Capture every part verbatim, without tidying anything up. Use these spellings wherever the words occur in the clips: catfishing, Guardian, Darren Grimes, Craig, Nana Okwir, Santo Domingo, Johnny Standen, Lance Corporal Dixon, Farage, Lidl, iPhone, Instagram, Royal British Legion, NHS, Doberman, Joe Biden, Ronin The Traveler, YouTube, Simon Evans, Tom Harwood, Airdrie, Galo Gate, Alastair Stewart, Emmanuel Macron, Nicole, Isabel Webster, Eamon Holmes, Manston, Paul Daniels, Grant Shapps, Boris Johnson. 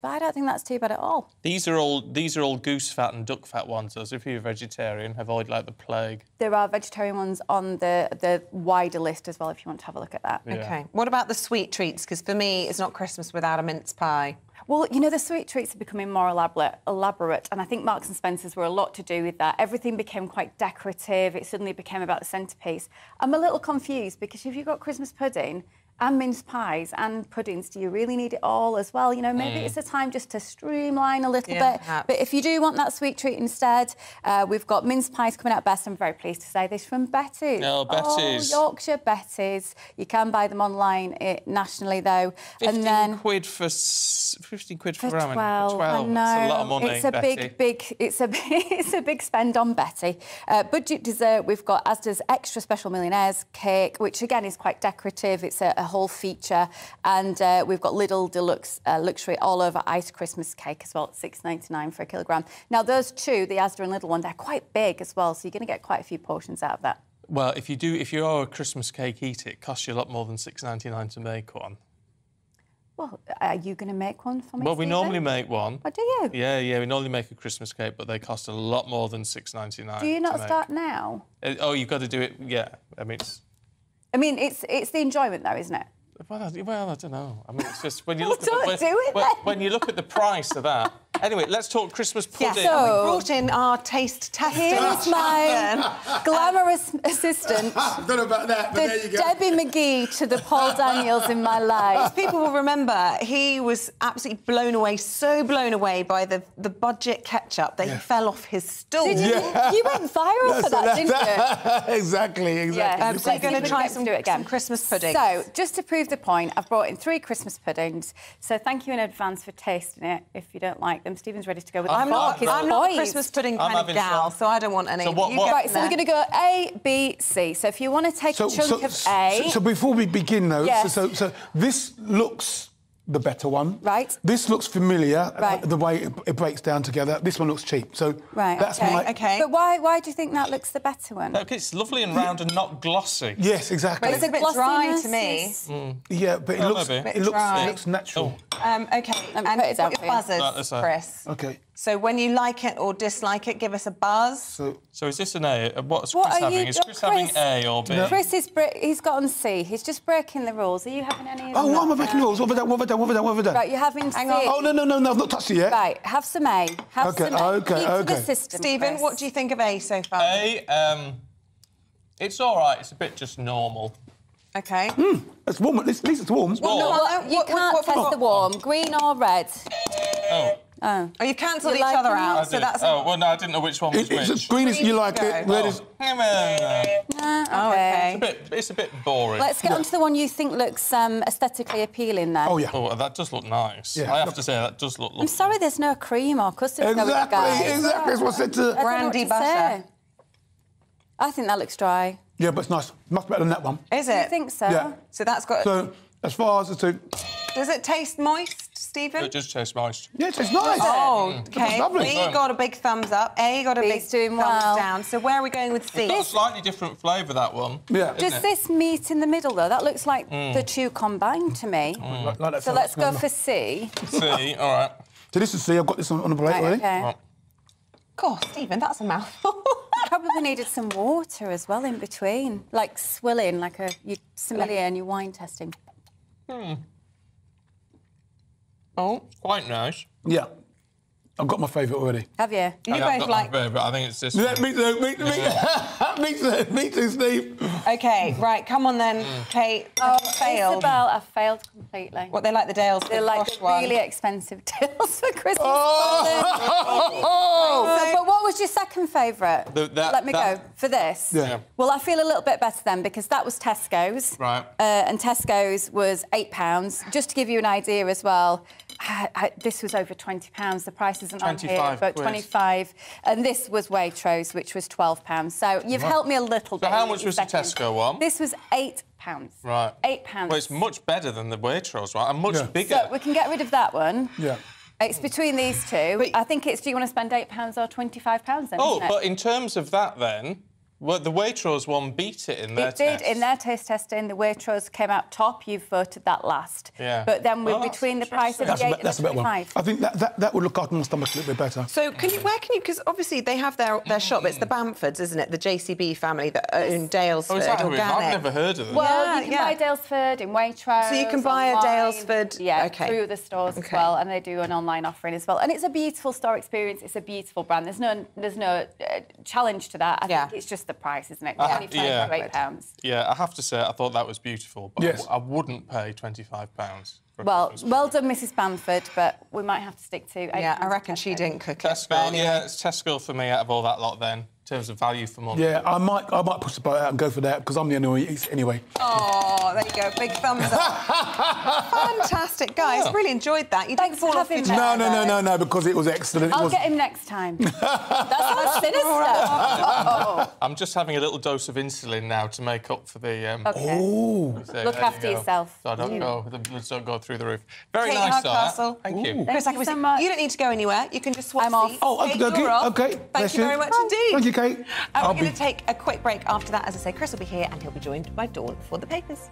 But I don't think that's too bad at all. These are all these are all goose fat and duck fat ones, so if you're a vegetarian, avoid like the plague. There are vegetarian ones on the the wider list as well if you want to have a look at that. Yeah. Okay. What about the sweet treats? Because for me, it's not Christmas without a mince pie. Well, you know, the sweet treats are becoming more elaborate, elaborate, and I think Marks and Spencer's were a lot to do with that. Everything became quite decorative. It suddenly became about the centrepiece. I'm a little confused because if you've got Christmas pudding and mince pies and puddings, do you really need it all as well? You know, maybe mm. it's a time just to streamline a little yeah, bit. Perhaps. But if you do want that sweet treat instead, uh, we've got mince pies coming out best. I'm very pleased to say this from Betty's. Oh, Betty's. Oh, Yorkshire Betty's. You can buy them online it, nationally, though. fifteen and then quid for... fifteen quid for, for ramen. twelve. twelve. I know. It's a lot of money, it's a Betty. big, big... It's a, it's a big spend on Betty. Uh, budget dessert, we've got Asda's Extra Special Millionaires Cake, which, again, is quite decorative. It's a, a whole feature, and uh, we've got Lidl Deluxe uh, Luxury All Over Ice Christmas Cake as well, six ninety-nine for a kilogram. Now those two, the Asda and Lidl one, they're quite big as well, so you're going to get quite a few portions out of that. Well, if you do, if you are a Christmas cake eater, it costs you a lot more than six ninety-nine to make one. Well, are you going to make one for me? Well, we Stephen? normally make one. Oh, do you? Yeah, yeah, we normally make a Christmas cake, but they cost a lot more than six ninety-nine. Do you not start now? Uh, oh, you've got to do it. Yeah, I mean. It's... I mean, it's it's the enjoyment, though, isn't it? Well, well I don't know. I mean, it's just when you look well, at the, when, do it, when, when you look at the price of that. Anyway, let's talk Christmas pudding. Yeah, so we brought in our taste tester. Here's my glamorous assistant. I don't know about that, but the there you go. Debbie McGee to the Paul Daniels in my life. People will remember he was absolutely blown away, so blown away by the, the budget ketchup that yeah. he fell off his stool. Did you, yeah. you went viral yes, for that, that didn't that, you? Exactly, exactly. Yeah. Um, so you're going to try some, do it again. some Christmas pudding. So, just to prove the point, I've brought in three Christmas puddings. So thank you in advance for tasting it if you don't like them. Stephen's ready to go with I'm the not, I'm not a Christmas pudding kind of gal, fun. so I don't want any. So what, what? Right, so we're going to go A, B, C. So if you want to take so, a chunk so, of A... So, so before we begin, though, yes. so, so, so this looks the better one. Right. This looks familiar, right. the way it, it breaks down together. This one looks cheap, so right, that's okay, my... Okay. But why, why do you think that looks the better one? Look, it's lovely and round and not glossy. Yes, exactly. But it's, it's a bit dry to me. Mm. Yeah, but it, oh, looks, it, looks, it looks natural. Oh. Um, OK, and put your buzzers, right, Chris. OK. So when you like it or dislike it, give us a buzz. So, so is this an A? What's what Chris having? You, is Chris, Chris having A or B? No. Chris, is he's got on C. He's just breaking the rules. Are you having any? Oh, what am I breaking rules? What have I done? What have I done? What have I done? What have I done? Right, you're having Hang C. On. Oh, no, no, no, no, I've not touched it yet. Right, have some A. Have okay, some A. OK, Keep OK, OK. Stephen, Chris. What do you think of A so far? A, um... It's all right. It's a bit just normal. OK. Mm, it's warm. At least, at least it's warm. It's warm. Well, no, well, you what, can't what, what, test the warm. Green or red. Oh. Oh, oh, you've cancelled each like other out, so that's... Oh, well, no, I didn't know which one was it's, which. It's green is you like it, red is... Oh, oh okay. It's a bit, it's a bit boring. Let's get yeah. on to the one you think looks um, aesthetically appealing, then. Oh, yeah. Oh, that does look nice. Yeah, I have look. to say, that does look lovely. I'm sorry there's no cream or custard. Exactly, exactly. It's what's said to... Brandy butter. Say. I think that looks dry. Yeah, but it's nice. Much better than that one. Is it? I think so. Yeah. So that's got... So, as far as the two... Does it taste moist, Stephen? It does taste moist. Yeah, it tastes nice. Oh, OK. We got a big thumbs up. A got a B's big thumbs well. down. So where are we going with C? It's got a slightly different flavour, that one. Yeah. Does it? this meet in the middle, though? That looks like mm. the two combined to me. Mm. Like, like so let's go for C. C, all right. So this is C. I've got this on, on a plate, right, already. OK. Right. God, Stephen, that's a mouthful. Probably needed some water as well in between. Like swilling, like a sommelier and your wine testing. Hmm. Oh, quite nice. Yeah. I've got my favourite already. Have you? You I've both like... Favourite. I think it's this yeah, me too, me, yeah. me, too, me too, Steve. OK, right, come on then, Kate. Oh, I failed. Isabel, I failed completely. What, they like the Dales? They like the really one. expensive Dales for Christmas. Oh! So, but what was your second favourite? The, that, Let me that... go. For this? Yeah. Well, I feel a little bit better then, because that was Tesco's. Right. Uh, and Tesco's was eight pounds. Just to give you an idea as well, I, I, this was over twenty pounds. The price isn't on here, but quiz. twenty-five. And this was Waitrose, which was twelve pounds. So you've right. helped me a little so bit. So how much was second. the Tesco one? This was eight pounds. Right. eight pounds. Well, it's much better than the Waitrose one, and much yeah. bigger. So we can get rid of that one. Yeah. It's between these two. Wait. I think it's, do you want to spend eight pounds or twenty-five pounds then? Oh, but in terms of that then, Well, the Waitrose one beat it in their test. It did. In their taste testing, the Waitrose came out top. You've voted that last. Yeah. But then we're well, between the price of the eight and the five. I think that, that, that would look after my stomach a little bit better. So can you, where can you... Because obviously they have their, their shop. It's the Bamfords, isn't it? The J C B family that own Dalesford. Oh, is that organic? I've never heard of them. Well, yeah, you can yeah. buy Dalesford in Waitrose. So you can buy online. a Dalesford... Yeah, okay. through the stores okay. as well. And they do an online offering as well. And it's a beautiful store experience. It's a beautiful brand. There's no, there's no uh, challenge to that. I yeah. think it's just the price, isn't it? Uh, yeah. twenty-five pounds. Yeah, I have to say, I thought that was beautiful, but yes. I, I wouldn't pay twenty-five pounds. Well, well done, Missus Bamford, but we might have to stick to... Yeah, I reckon she didn't cook it. Anyway. Yeah, it's Tesco for me out of all that lot, then, in terms of value for money. Yeah, I might, I might push the boat out and go for that, because I'm the only one who eats anyway. Oh, there you go, big thumbs up. Fantastic, guys, oh. really enjoyed that. You Thanks for having me. No, no, no, no, no, because it was excellent. It I'll was... get him next time. That's not sinister. Uh-oh. I'm just having a little dose of insulin now to make up for the... Um, okay. Oh. Look there after you yourself. So I don't go, the bloods don't go through the roof. Very Kate nice, Castle. Thank you. Thank Chris Akabusi, you so much. You don't need to go anywhere. You can just swap I'm off. Seats. Oh, okay, okay. okay. Thank Bless you very much oh. indeed. Thank you, Kate. Uh, we're be... going to take a quick break after that. As I say, Chris will be here and he'll be joined by Dawn for the papers.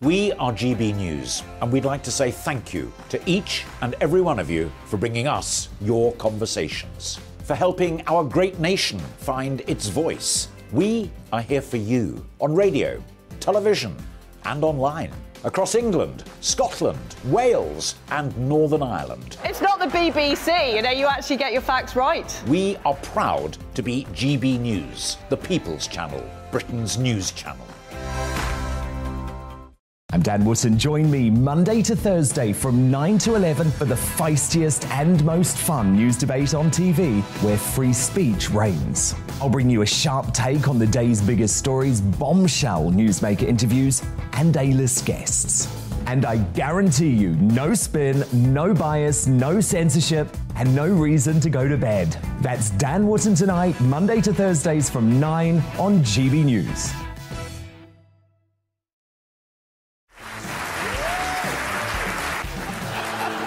We are G B News, and we'd like to say thank you to each and every one of you for bringing us your conversations, for helping our great nation find its voice. We are here for you on radio, television and online, across England, Scotland, Wales and Northern Ireland. It's not the B B C, you know, you actually get your facts right. We are proud to be G B News, the People's Channel, Britain's news channel. I'm Dan Woodson. Join me Monday to Thursday from nine to eleven for the feistiest and most fun news debate on T V where free speech reigns. I'll bring you a sharp take on the day's biggest stories, bombshell newsmaker interviews and A-list guests. And I guarantee you no spin, no bias, no censorship and no reason to go to bed. That's Dan Woodson tonight, Monday to Thursdays from nine on G B News.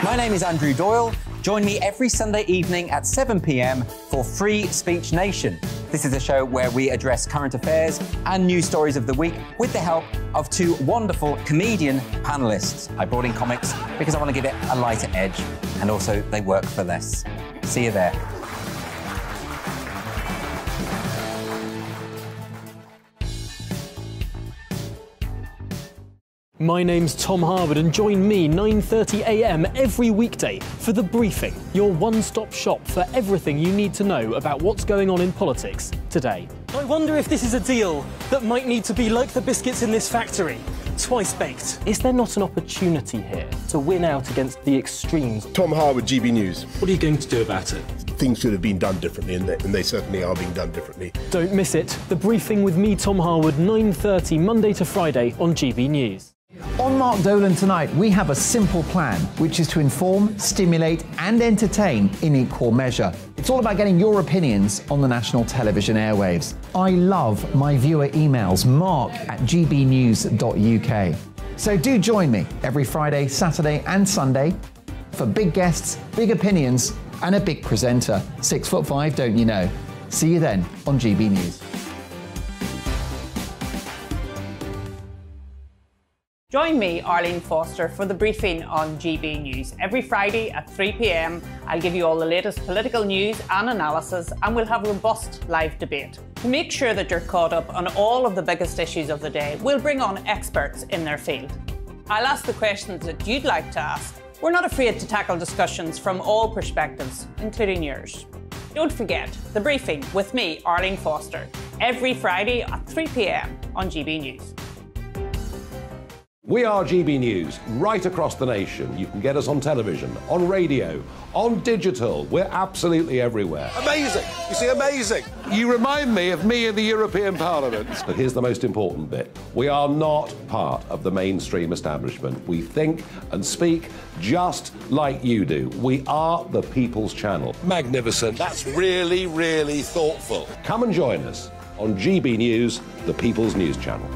My name is Andrew Doyle. Join me every Sunday evening at seven p m for Free Speech Nation. This is a show where we address current affairs and news stories of the week with the help of two wonderful comedian panellists. I brought in comics because I want to give it a lighter edge, and also they work for less. See you there. My name's Tom Harwood, and join me nine thirty a m every weekday for The Briefing, your one-stop shop for everything you need to know about what's going on in politics today. I wonder if this is a deal that might need to be like the biscuits in this factory, twice baked. Is there not an opportunity here to win out against the extremes? Tom Harwood, G B News. What are you going to do about it? Things should have been done differently, and they, and they certainly are being done differently. Don't miss it. The Briefing with me, Tom Harwood, nine thirty Monday to Friday on G B News. On Mark Dolan tonight, we have a simple plan, which is to inform, stimulate and entertain in equal measure. It's all about getting your opinions on the national television airwaves. I love my viewer emails, mark at g b news dot u k. So do join me every Friday, Saturday and Sunday for big guests, big opinions and a big presenter. Six foot five, don't you know? See you then on G B News. Join me, Arlene Foster, for The Briefing on G B News. Every Friday at three p m, I'll give you all the latest political news and analysis, and we'll have robust live debate. To make sure that you're caught up on all of the biggest issues of the day, we'll bring on experts in their field. I'll ask the questions that you'd like to ask. We're not afraid to tackle discussions from all perspectives, including yours. Don't forget, The Briefing with me, Arlene Foster, every Friday at three p m on G B News. We are G B News, right across the nation. You can get us on television, on radio, on digital. We're absolutely everywhere. Amazing! You see, amazing! You remind me of me in the European Parliament. But here's the most important bit. We are not part of the mainstream establishment. We think and speak just like you do. We are the People's Channel. Magnificent. That's really, really thoughtful. Come and join us on G B News, the People's News Channel.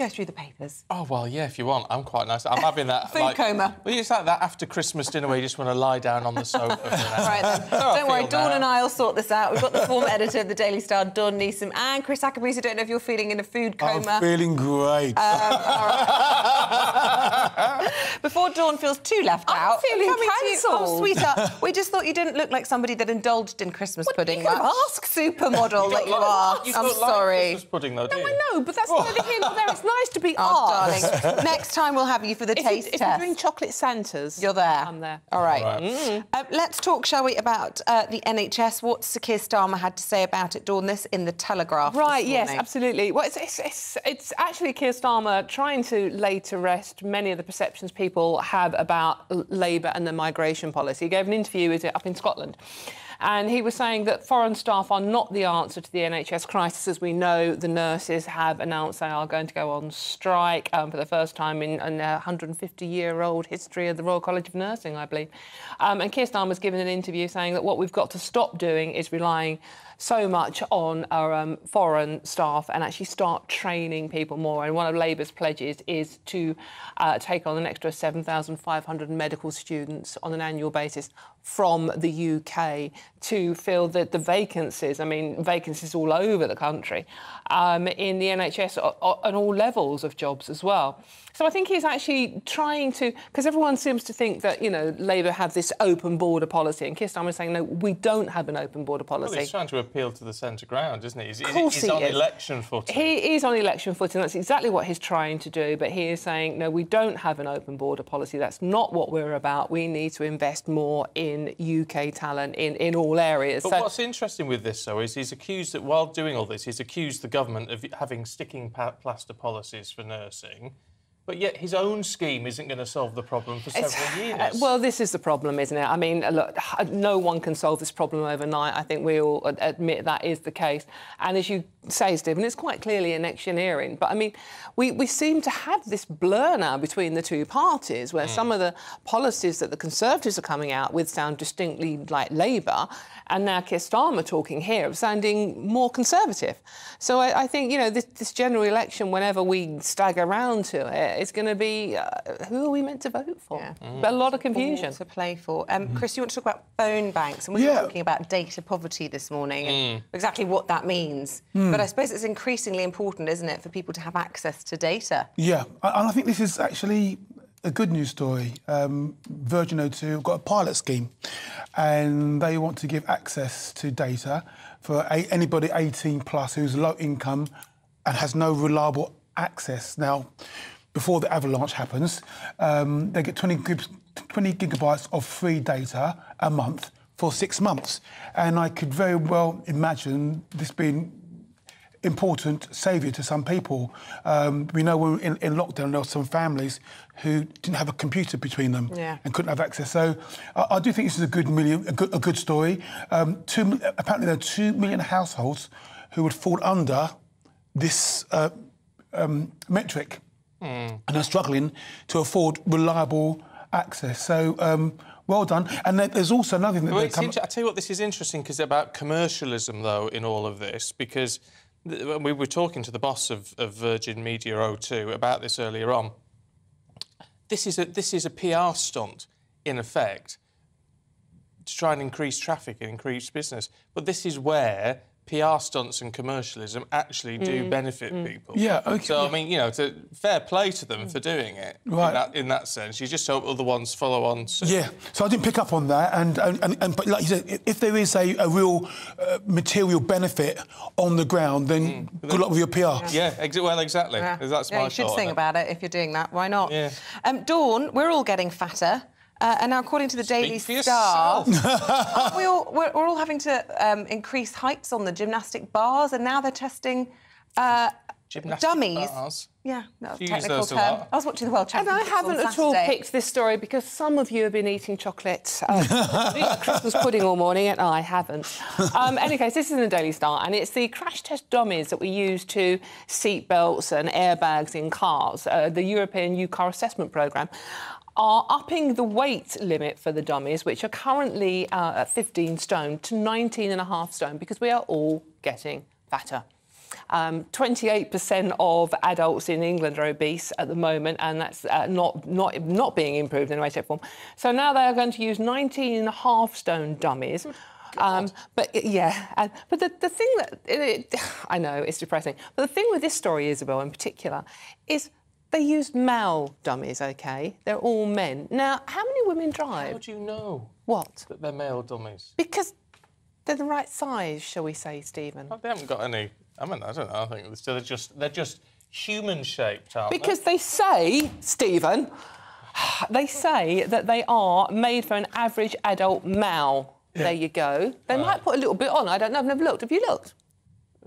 I go through the papers? Oh, well, yeah, if you want. I'm quite nice. I'm having that... Food like, coma. Well, it's like that after Christmas dinner where you just want to lie down on the sofa. Right, then. So don't worry, Dawn now. and I will sort this out. We've got the former editor of the Daily Star, Dawn Neeson, and Chris Akabusi. Don't know if you're feeling in a food coma. I'm feeling great. Um, right. Before Dawn feels too left I'm out... I'm feeling cancelled. Oh, sweetheart, we just thought you didn't look like somebody that indulged in Christmas what, pudding. You could ask supermodel that you like, are. You I'm sorry. Like Christmas pudding, though, do no, you? I know, but that's neither here nor there. It's nice to be oh, darling. Next time we'll have you for the if taste you, if test. If you're doing chocolate Santas... You're there. I'm there. All right. All right. Mm. Uh, let's talk, shall we, about uh, the N H S. What Sir Keir Starmer had to say about it, Dawn, this in the Telegraph. Right, yes, absolutely. Well, it's, it's, it's, it's actually Keir Starmer trying to lay to rest many of the perceptions people have about Labour and the migration policy. He gave an interview, is it, up in Scotland. And he was saying that foreign staff are not the answer to the N H S crisis. As we know, the nurses have announced they are going to go on strike um, for the first time in, in a one hundred fifty-year-old history of the Royal College of Nursing, I believe. Um, and Keir Starmer was given an interview saying that what we've got to stop doing is relying so much on our um, foreign staff and actually start training people more. And one of Labour's pledges is to uh, take on an extra seven thousand five hundred medical students on an annual basis from the U K to fill the, the vacancies, I mean, vacancies all over the country, um, in the N H S on all levels of jobs as well. So I think he's actually trying to... Because everyone seems to think that, you know, Labour have this open border policy, and Keir Starmer is saying, no, we don't have an open border policy. Well, he's trying to appeal to the centre ground, isn't he? He's, of course he's he on is. election footing. He is on election footing. That's exactly what he's trying to do, but he is saying, no, we don't have an open border policy. That's not what we're about. We need to invest more in U K talent in, in all areas. But so... what's interesting with this, though, is he's accused that while doing all this, he's accused the government of having sticking plaster policies for nursing. But yet his own scheme isn't going to solve the problem for several it's, years. Uh, well, this is the problem, isn't it? I mean, look, no one can solve this problem overnight. I think we all admit that is the case. And as you say, Stephen, it's quite clearly electioneering. But, I mean, we, we seem to have this blur now between the two parties where mm. some of the policies that the Conservatives are coming out with sound distinctly like Labour, and now Keir Starmer talking here of sounding more Conservative. So I, I think, you know, this, this general election, whenever we stagger round to it, it's going to be uh, who are we meant to vote for? Yeah. Mm. But a lot of confusion to play for. Um, Chris, you want to talk about phone banks, and we yeah. were talking about data poverty this morning, mm. and exactly what that means. Mm. But I suppose it's increasingly important, isn't it, for people to have access to data? Yeah, and I think this is actually a good news story. Um, Virgin O two have got a pilot scheme, and they want to give access to data for anybody eighteen plus who's low income and has no reliable access now. Before the avalanche happens, um, they get twenty gigabytes of free data a month for six months. And I could very well imagine this being important saviour to some people. Um, we know we were in, in lockdown, there were some families who didn't have a computer between them yeah. and couldn't have access. So I, I do think this is a good, million, a good, a good story. Um, two, apparently there are two million households who would fall under this uh, um, metric. Mm. And are struggling to afford reliable access. So, um, well done. And there's also another thing that well, they come... I'll tell you what, this is interesting, because about commercialism, though, in all of this, because when we were talking to the boss of, of Virgin Media O two about this earlier on, this is a, this is a P R stunt, in effect, to try and increase traffic and increase business. But this is where... P R stunts and commercialism actually do mm. benefit mm. people. Yeah, OK. So, yeah. I mean, you know, to, fair play to them for doing it, right. in, that, in that sense. You just hope other ones follow on soon. Yeah, so I didn't pick up on that. And, and, and but like you said, if there is a, a real uh, material benefit on the ground, then mm. good luck with your P R. Yeah, yeah ex well, exactly. Yeah. That's yeah, my you should thought, think about it if you're doing that. Why not? Yeah. Um, Dawn, we're all getting fatter. Uh, and now, according to the Speak Daily Star, aren't we all, we're, we're all having to um, increase heights on the gymnastic bars, and now they're testing uh, gymnastic dummies. Bars. Yeah, no, technical term. I was watching the World Championships on Saturday. And I haven't at all picked this story because some of you have been eating chocolate, uh, Christmas pudding all morning, and I haven't. Um, anyway, so this is in the Daily Star, and it's the crash test dummies that we use to seat belts and airbags in cars. Uh, the European U CAR assessment programme are upping the weight limit for the dummies, which are currently uh, at fifteen stone, to nineteen and a half stone, because we are all getting fatter. Um, twenty-eight percent of adults in England are obese at the moment, and that's uh, not, not, not being improved in any way, shape or form. So now they are going to use nineteen and a half stone dummies. Um, but, yeah, uh, but the, the thing that... It, I know, it's depressing. But the thing with this story, Isabel, in particular, is... They used male dummies, OK? They're all men. Now, how many women drive? How do you know? What? That they're male dummies. Because they're the right size, shall we say, Stephen? Well, they haven't got any... I mean, I don't know, I think they're just... They're just human-shaped, aren't they? Because they say, Stephen, they say that they are made for an average adult male. Yeah. There you go. They right. might put a little bit on. I don't know, I've never looked. Have you looked?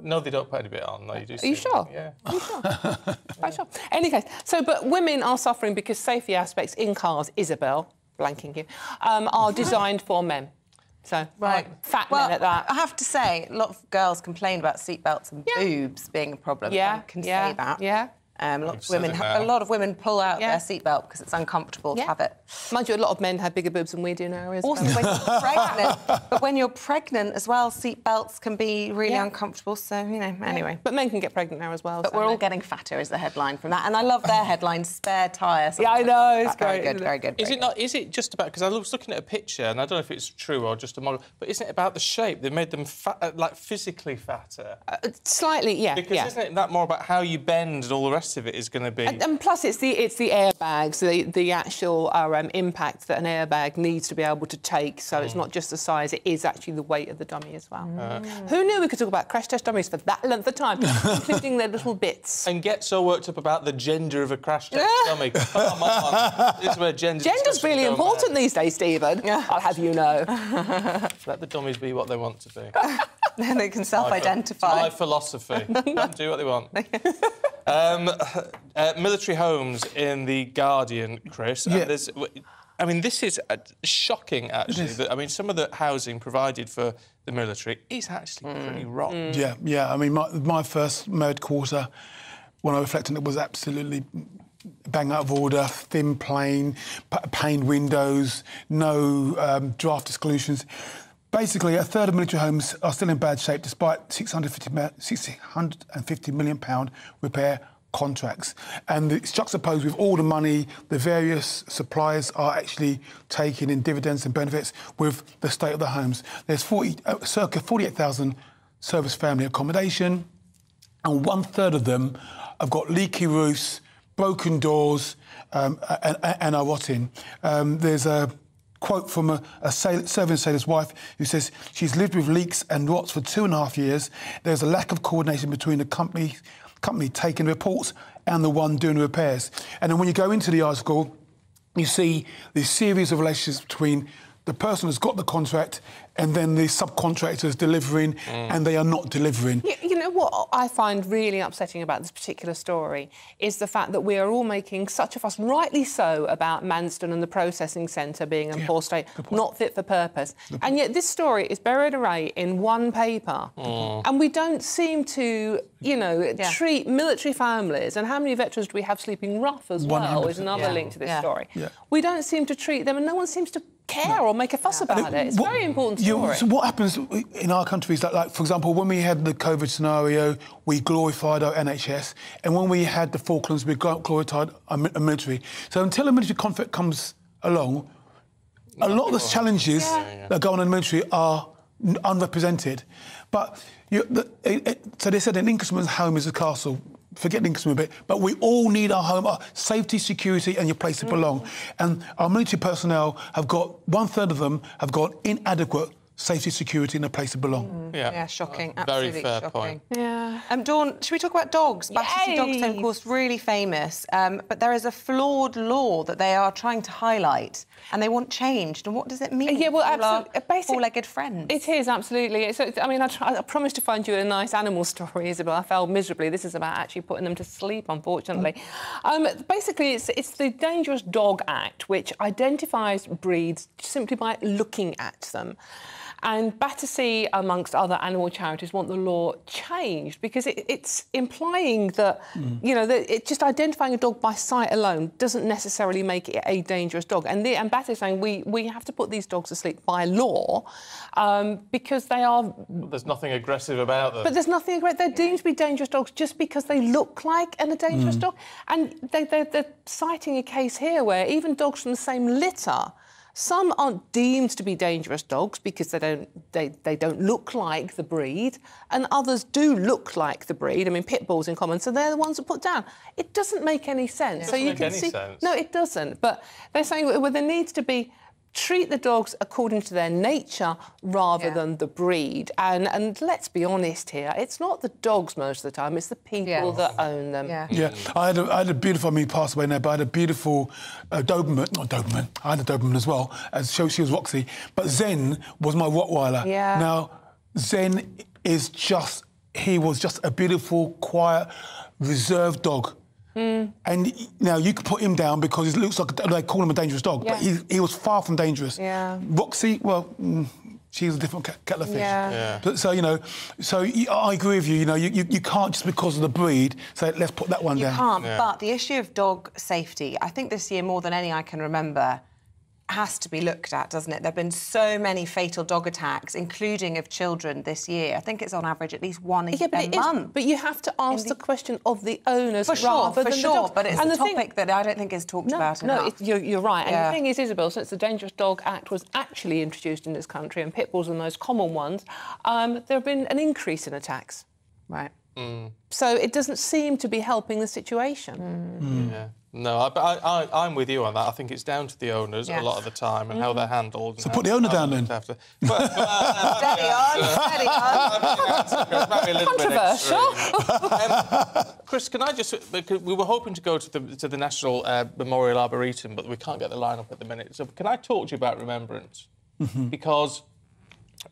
No, they don't put a bit on. No, you do. Are you sure? Them. Yeah. Are you sure? Are you sure? Any case, so but women are suffering because safety aspects in cars, Isabel, blanking you, um, are designed for men. So right, like, fat well, men at that. I have to say, a lot of girls complain about seatbelts and yeah. boobs being a problem. Yeah, I can yeah. say that. Yeah. Um, a, lot of women have, a lot of women pull out yeah. their seatbelt because it's uncomfortable yeah. to have it. Mind you, a lot of men have bigger boobs than we do now. As also, well. when you're pregnant, but when you're pregnant as well, seatbelts can be really yeah. uncomfortable. So you know, anyway. Yeah. But men can get pregnant now as well. But so we're all getting fatter, is the headline from that. And I love their headline, spare tyre. Yeah, I know. It's great. Very good. Very good. Is very it good. not? Is it just about? Because I was looking at a picture, and I don't know if it's true or just a model. But isn't it about the shape? They made them fat, like physically fatter. Uh, slightly, yeah. Because yeah. isn't it that more about how you bend and all the rest of it is going to be... And, and plus, it's the it's the airbags, the, the actual uh, um, impact that an airbag needs to be able to take, so mm. it's not just the size, it is actually the weight of the dummy as well. Mm. Who knew we could talk about crash test dummies for that length of time, including their little bits? And get so worked up about the gender of a crash test dummy. Oh, my God. This is where gender Gender's really important there. these days, Stephen. I'll have you know. Let the dummies be what they want to be. Then they can self-identify. My, my philosophy. Don't do what they want. Um, uh, military homes in The Guardian, Chris. Yeah. There's, I mean, this is uh, shocking, actually. That, I mean, some of the housing provided for the military is actually mm. pretty rotten. Mm. Yeah, yeah. I mean, my, my first Merd quarter, when I reflect on it, was absolutely bang out of order, thin plane, paned windows, no um, draft exclusions. Basically, a third of military homes are still in bad shape despite six hundred and fifty million pound repair contracts. And it's juxtaposed with all the money the various suppliers are actually taking in dividends and benefits with the state of the homes. There's forty, uh, circa forty-eight thousand service family accommodation, and one-third of them have got leaky roofs, broken doors um, and, and are rotting. Um, there's a... quote from a, a sailor, serving sailor's wife who says she's lived with leaks and rots for two and a half years. There's a lack of coordination between the company, company taking reports and the one doing the repairs. And then when you go into the article, you see this series of relationships between the person who's got the contract and then the subcontractors delivering mm. and they are not delivering. You, you know what I find really upsetting about this particular story is the fact that we are all making such a fuss, rightly so, about Manston and the processing centre being in yeah, poor state, not fit for purpose. And yet this story is buried away in one paper. Mm. And we don't seem to, you know, yeah. treat military families, and how many veterans do we have sleeping rough as well is another yeah. link to this yeah. story. Yeah. We don't seem to treat them and no one seems to care no. or make a fuss no. about it. It's what, very important story. You, so what happens in our country is that, like, for example, when we had the COVID scenario, we glorified our N H S, and when we had the Falklands, we glorified our military. So until a military conflict comes along, a lot of the challenges yeah. Yeah. that go on in the military are unrepresented. But you, the, it, it, so they said an Englishman's home is a castle. Forget Englishmen a bit, but we all need our home, our safety, security and your place to belong. Mm. And our military personnel have got, one-third of them have got inadequate safety, security and a place to belong. Mm. Yeah. yeah, shocking. Uh, Absolutely very fair shocking. Point. Yeah. Um, Dawn, should we talk about dogs? Battersea Dogstone, of course, really famous, um, but there is a flawed law that they are trying to highlight. And they want changed. And what does it mean? Yeah, well, absolutely. Basically, four-legged friends. It is, absolutely. It's, I mean, I, try, I promised to find you a nice animal story, Isabel. I failed miserably. This is about actually putting them to sleep, unfortunately. um, basically, it's, it's the Dangerous Dog Act, which identifies breeds simply by looking at them. And Battersea, amongst other animal charities, want the law changed because it, it's implying that, mm. you know, that it, just identifying a dog by sight alone doesn't necessarily make it a dangerous dog. And, the, and Battersea is saying we, we have to put these dogs to sleep by law um, because they are... But there's nothing aggressive about them. But there's nothing aggressive. They're deemed to be dangerous dogs just because they look like an, a dangerous mm. dog. And they, they're, they're citing a case here where even dogs from the same litter... Some aren't deemed to be dangerous dogs because they don't, they, they don't look like the breed, and others do look like the breed. I mean, pit bulls in common, so they're the ones that put down. It doesn't make any sense. It doesn't so you make can any see, sense. No, it doesn't. But they're saying well, there needs to be... Treat the dogs according to their nature rather yeah. than the breed. And and let's be honest here, it's not the dogs most of the time, it's the people yeah. that own them. Yeah, yeah. I, had a, I had a beautiful, I mean, passed away now, but I had a beautiful uh, Doberman, not Doberman, I had a Doberman as well, as she was Roxy, but Zen was my Rottweiler. Yeah. Now, Zen is just, he was just a beautiful, quiet, reserved dog. Mm. And now you could put him down because he looks like they call him a dangerous dog, yeah. but he, he was far from dangerous. Yeah. Roxy, well, she's a different kettle of fish. Yeah. Yeah. But, so you know, so I agree with you. You know, you, you, you can't just because of the breed say let's put that one you down. You can't. Yeah. But the issue of dog safety, I think this year more than any I can remember, has to be looked at, doesn't it? There've been so many fatal dog attacks, including of children this year. I think it's on average at least one yeah, a month. Is, but you have to ask the... the question of the owners for rather sure, than for sure. The dogs. But it's and a the topic thing... that I don't think is talked no, about enough. No, it, you're, you're right. Yeah. And the thing is, Isabel, since the Dangerous Dog Act was actually introduced in this country, and pit bulls are the most common ones, um, there have been an increase in attacks. Right. Mm. So it doesn't seem to be helping the situation. Mm. Mm. Yeah. No, I, I, I, I'm with you on that. I think it's down to the owners yeah. a lot of the time and mm. how they're handled. So put the owner down then. Steady on, steady on. Controversial. um, Chris, can I just... We were hoping to go to the, to the National uh, Memorial Arboretum, but we can't get the line up at the minute. So can I talk to you about Remembrance? Mm-hmm. Because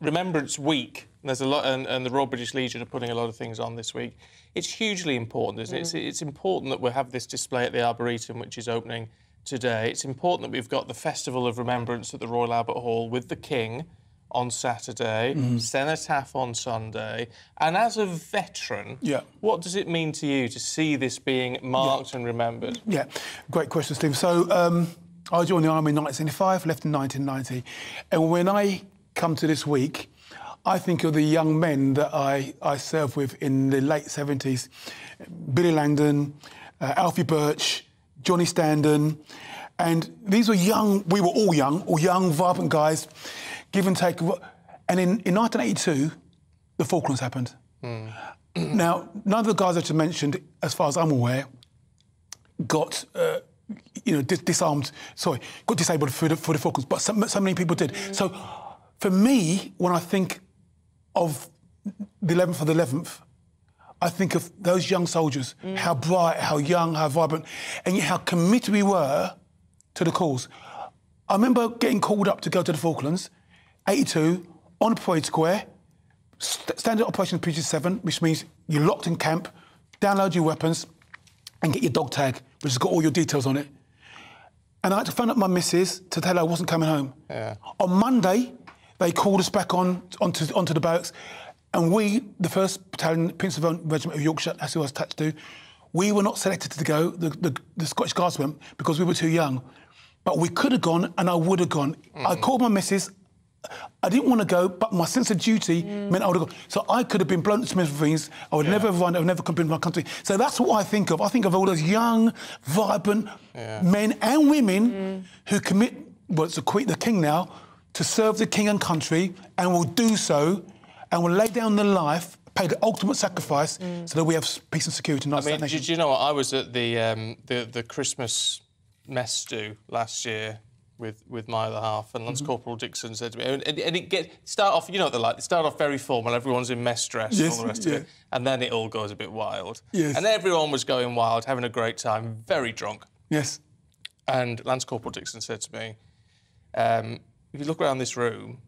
Remembrance Week... There's a lot, and, and the Royal British Legion are putting a lot of things on this week. It's hugely important, isn't it? Mm. It's, it's important that we have this display at the Arboretum, which is opening today. It's important that we've got the Festival of Remembrance at the Royal Albert Hall with the King on Saturday, mm. Cenotaph on Sunday. And as a veteran, yeah. what does it mean to you to see this being marked yeah. and remembered? Yeah, great question, Steve. So um, I joined the Army in nineteen seventy-five, left in nineteen ninety. And when I come to this week... I think of the young men that I, I served with in the late seventies. Billy Langdon, uh, Alfie Birch, Johnny Standen. And these were young, we were all young, all young, vibrant guys, give and take. And in, in nineteen eighty-two, the Falklands happened. Mm. Now, none of the guys that you mentioned, as far as I'm aware, got... Uh, you know, dis disarmed, sorry, got disabled for the, for the Falklands, but so, so many people did. Mm. So, for me, when I think... of the eleventh of the eleventh, I think of those young soldiers, mm. how bright, how young, how vibrant, and yet how committed we were to the cause. I remember getting called up to go to the Falklands, eighty-two, on Parade Square, st standard operation P G seven, which means you're locked in camp, download your weapons, and get your dog tag, which has got all your details on it. And I had to phone up my missus to tell her I wasn't coming home. Yeah. On Monday, they called us back on onto, onto the barracks, and we, the first Battalion, Prince of Owen Regiment of Yorkshire, that's who I was attached to, we were not selected to go, the, the, the Scottish Guards went, because we were too young. But we could have gone, and I would have gone. Mm. I called my missus, I didn't want to go, but my sense of duty mm. meant I would have gone. So I could have been blown to Smith Ravines, I would yeah. never have run, I would never come into my country. So that's what I think of. I think of all those young, vibrant yeah. men and women mm. who commit, well, it's the King now, to serve the King and country, and will do so, and will lay down their life, pay the ultimate sacrifice, mm. so that we have peace and security. And I mean, do you know what? I was at the um, the, the Christmas mess do last year with with my other half, and Lance mm-hmm. Corporal Dixon said to me, and, and it get start off, you know what they're like, they start off very formal, everyone's in mess dress yes, and all the rest yeah. of it, and then it all goes a bit wild. Yes. And everyone was going wild, having a great time, very drunk. Yes. And Lance Corporal Dixon said to me, Um, if you look around this room,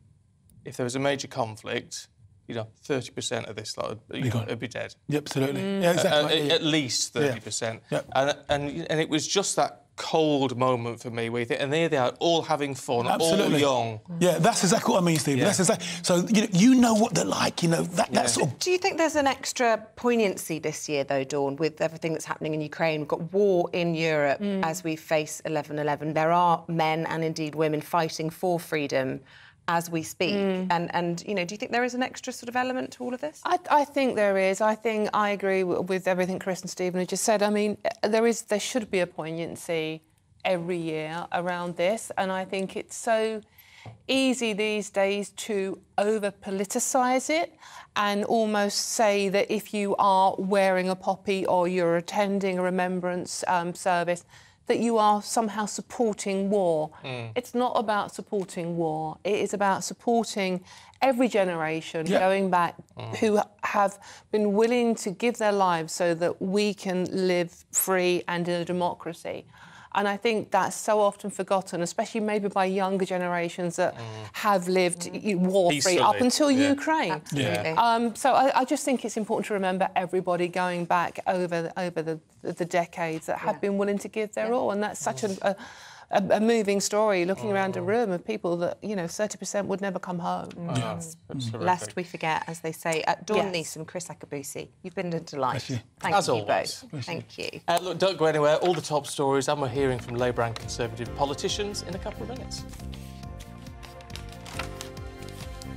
if there was a major conflict, you know, thirty percent of this lot would be dead. Yeah, absolutely. Mm. Yeah, exactly. Uh, at, at least thirty percent. Yeah. Yeah. And, and, and it was just that cold moment for me, where you think, and there they are, all having fun, Absolutely. all young. Yeah, that's exactly what I mean, Steve. Yeah. That's exactly. So you know, you know what they're like. You know that, yeah. that sort of. Do you think there's an extra poignancy this year, though, Dawn, with everything that's happening in Ukraine? We've got war in Europe mm. as we face eleven eleven. There are men and indeed women fighting for freedom as we speak. Mm. And, and, you know, do you think there is an extra sort of element to all of this? I, I think there is. I think I agree with everything Chris and Stephen have just said. I mean, there is, there should be a poignancy every year around this. And I think it's so easy these days to over-politicise it and almost say that if you are wearing a poppy or you're attending a remembrance um, service, that you are somehow supporting war. Mm. It's not about supporting war. It is about supporting every generation yeah. going back mm. who have been willing to give their lives so that we can live free and in a democracy. And I think that's so often forgotten, especially maybe by younger generations that mm. have lived mm. war-free up until yeah. Ukraine. Yeah. Um, so I, I just think it's important to remember everybody going back over the, over the, the decades that have yeah. been willing to give their yeah. all, and that's such a, a, a moving story. Looking mm. around a room of people that you know, thirty percent would never come home. Mm. Oh, mm. Lest we forget, as they say, uh, Dawn yes. Neeson, Chris Akabusi, you've been a delight. Thank you, Thank as you always. both. Thank you. Uh, look, don't go anywhere. All the top stories, and we're hearing from Labour and Conservative politicians in a couple of minutes.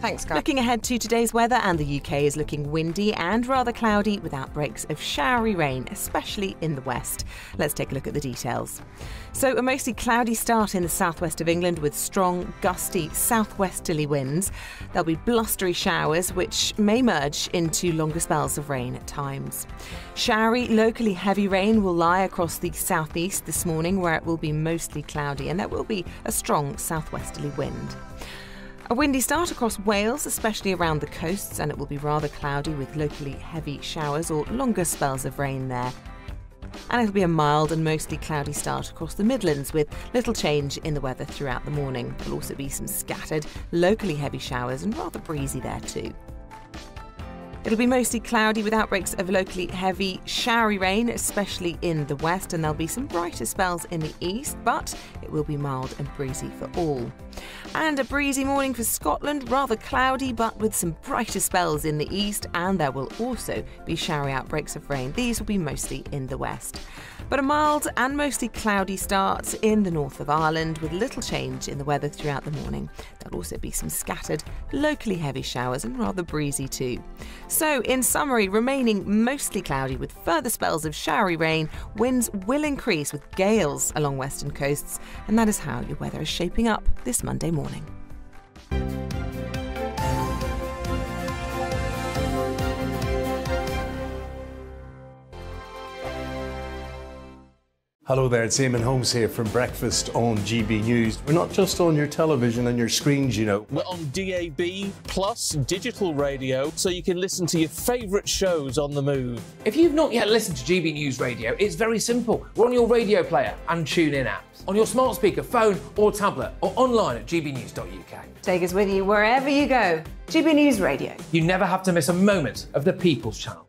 Thanks, guys. Looking ahead to today's weather, and the U K is looking windy and rather cloudy with outbreaks of showery rain, especially in the west. Let's take a look at the details. So a mostly cloudy start in the southwest of England with strong, gusty, southwesterly winds. There'll be blustery showers, which may merge into longer spells of rain at times. Showery, locally heavy rain will lie across the southeast this morning, where it will be mostly cloudy, and there will be a strong southwesterly wind. A windy start across Wales, especially around the coasts, and it will be rather cloudy with locally heavy showers or longer spells of rain there. And it'll be a mild and mostly cloudy start across the Midlands with little change in the weather throughout the morning. There'll also be some scattered, locally heavy showers and rather breezy there too. It'll be mostly cloudy with outbreaks of locally heavy, showery rain, especially in the west, and there'll be some brighter spells in the east, but it will be mild and breezy for all. And a breezy morning for Scotland, rather cloudy, but with some brighter spells in the east, and there will also be showery outbreaks of rain. These will be mostly in the west. But a mild and mostly cloudy start in the north of Ireland, with little change in the weather throughout the morning. There'll also be some scattered, locally heavy showers and rather breezy too. So, in summary, remaining mostly cloudy with further spells of showery rain, winds will increase with gales along western coasts, and that is how your weather is shaping up this Monday morning. Hello there, it's Eamon Holmes here from Breakfast on G B News. We're not just on your television and your screens, you know. We're on D A B plus digital radio, so you can listen to your favourite shows on the move. If you've not yet listened to G B News Radio, it's very simple. We're on your radio player and TuneIn apps, on your smart speaker, phone or tablet, or online at g b news dot u k. Take us with you wherever you go. G B News Radio. You never have to miss a moment of the People's Channel.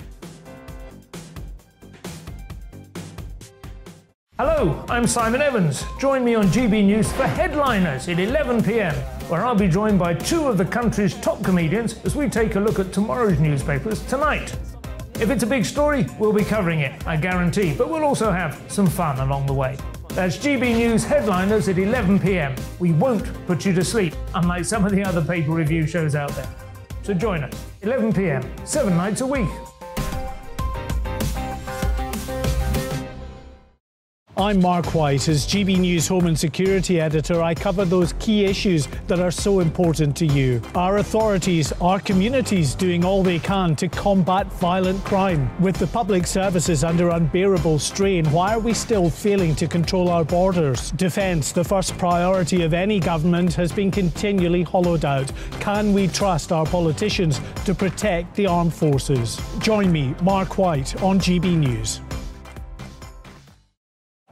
Hello, I'm Simon Evans. Join me on G B News for Headliners at eleven p m, where I'll be joined by two of the country's top comedians as we take a look at tomorrow's newspapers tonight. If it's a big story, we'll be covering it, I guarantee, but we'll also have some fun along the way. That's G B News Headliners at eleven p m. We won't put you to sleep, unlike some of the other paper review shows out there. So join us, eleven p m, seven nights a week. I'm Mark White. As G B News Home and Security Editor, I cover those key issues that are so important to you. Our authorities, our communities doing all they can to combat violent crime. With the public services under unbearable strain, why are we still failing to control our borders? Defence, the first priority of any government, has been continually hollowed out. Can we trust our politicians to protect the armed forces? Join me, Mark White, on G B News.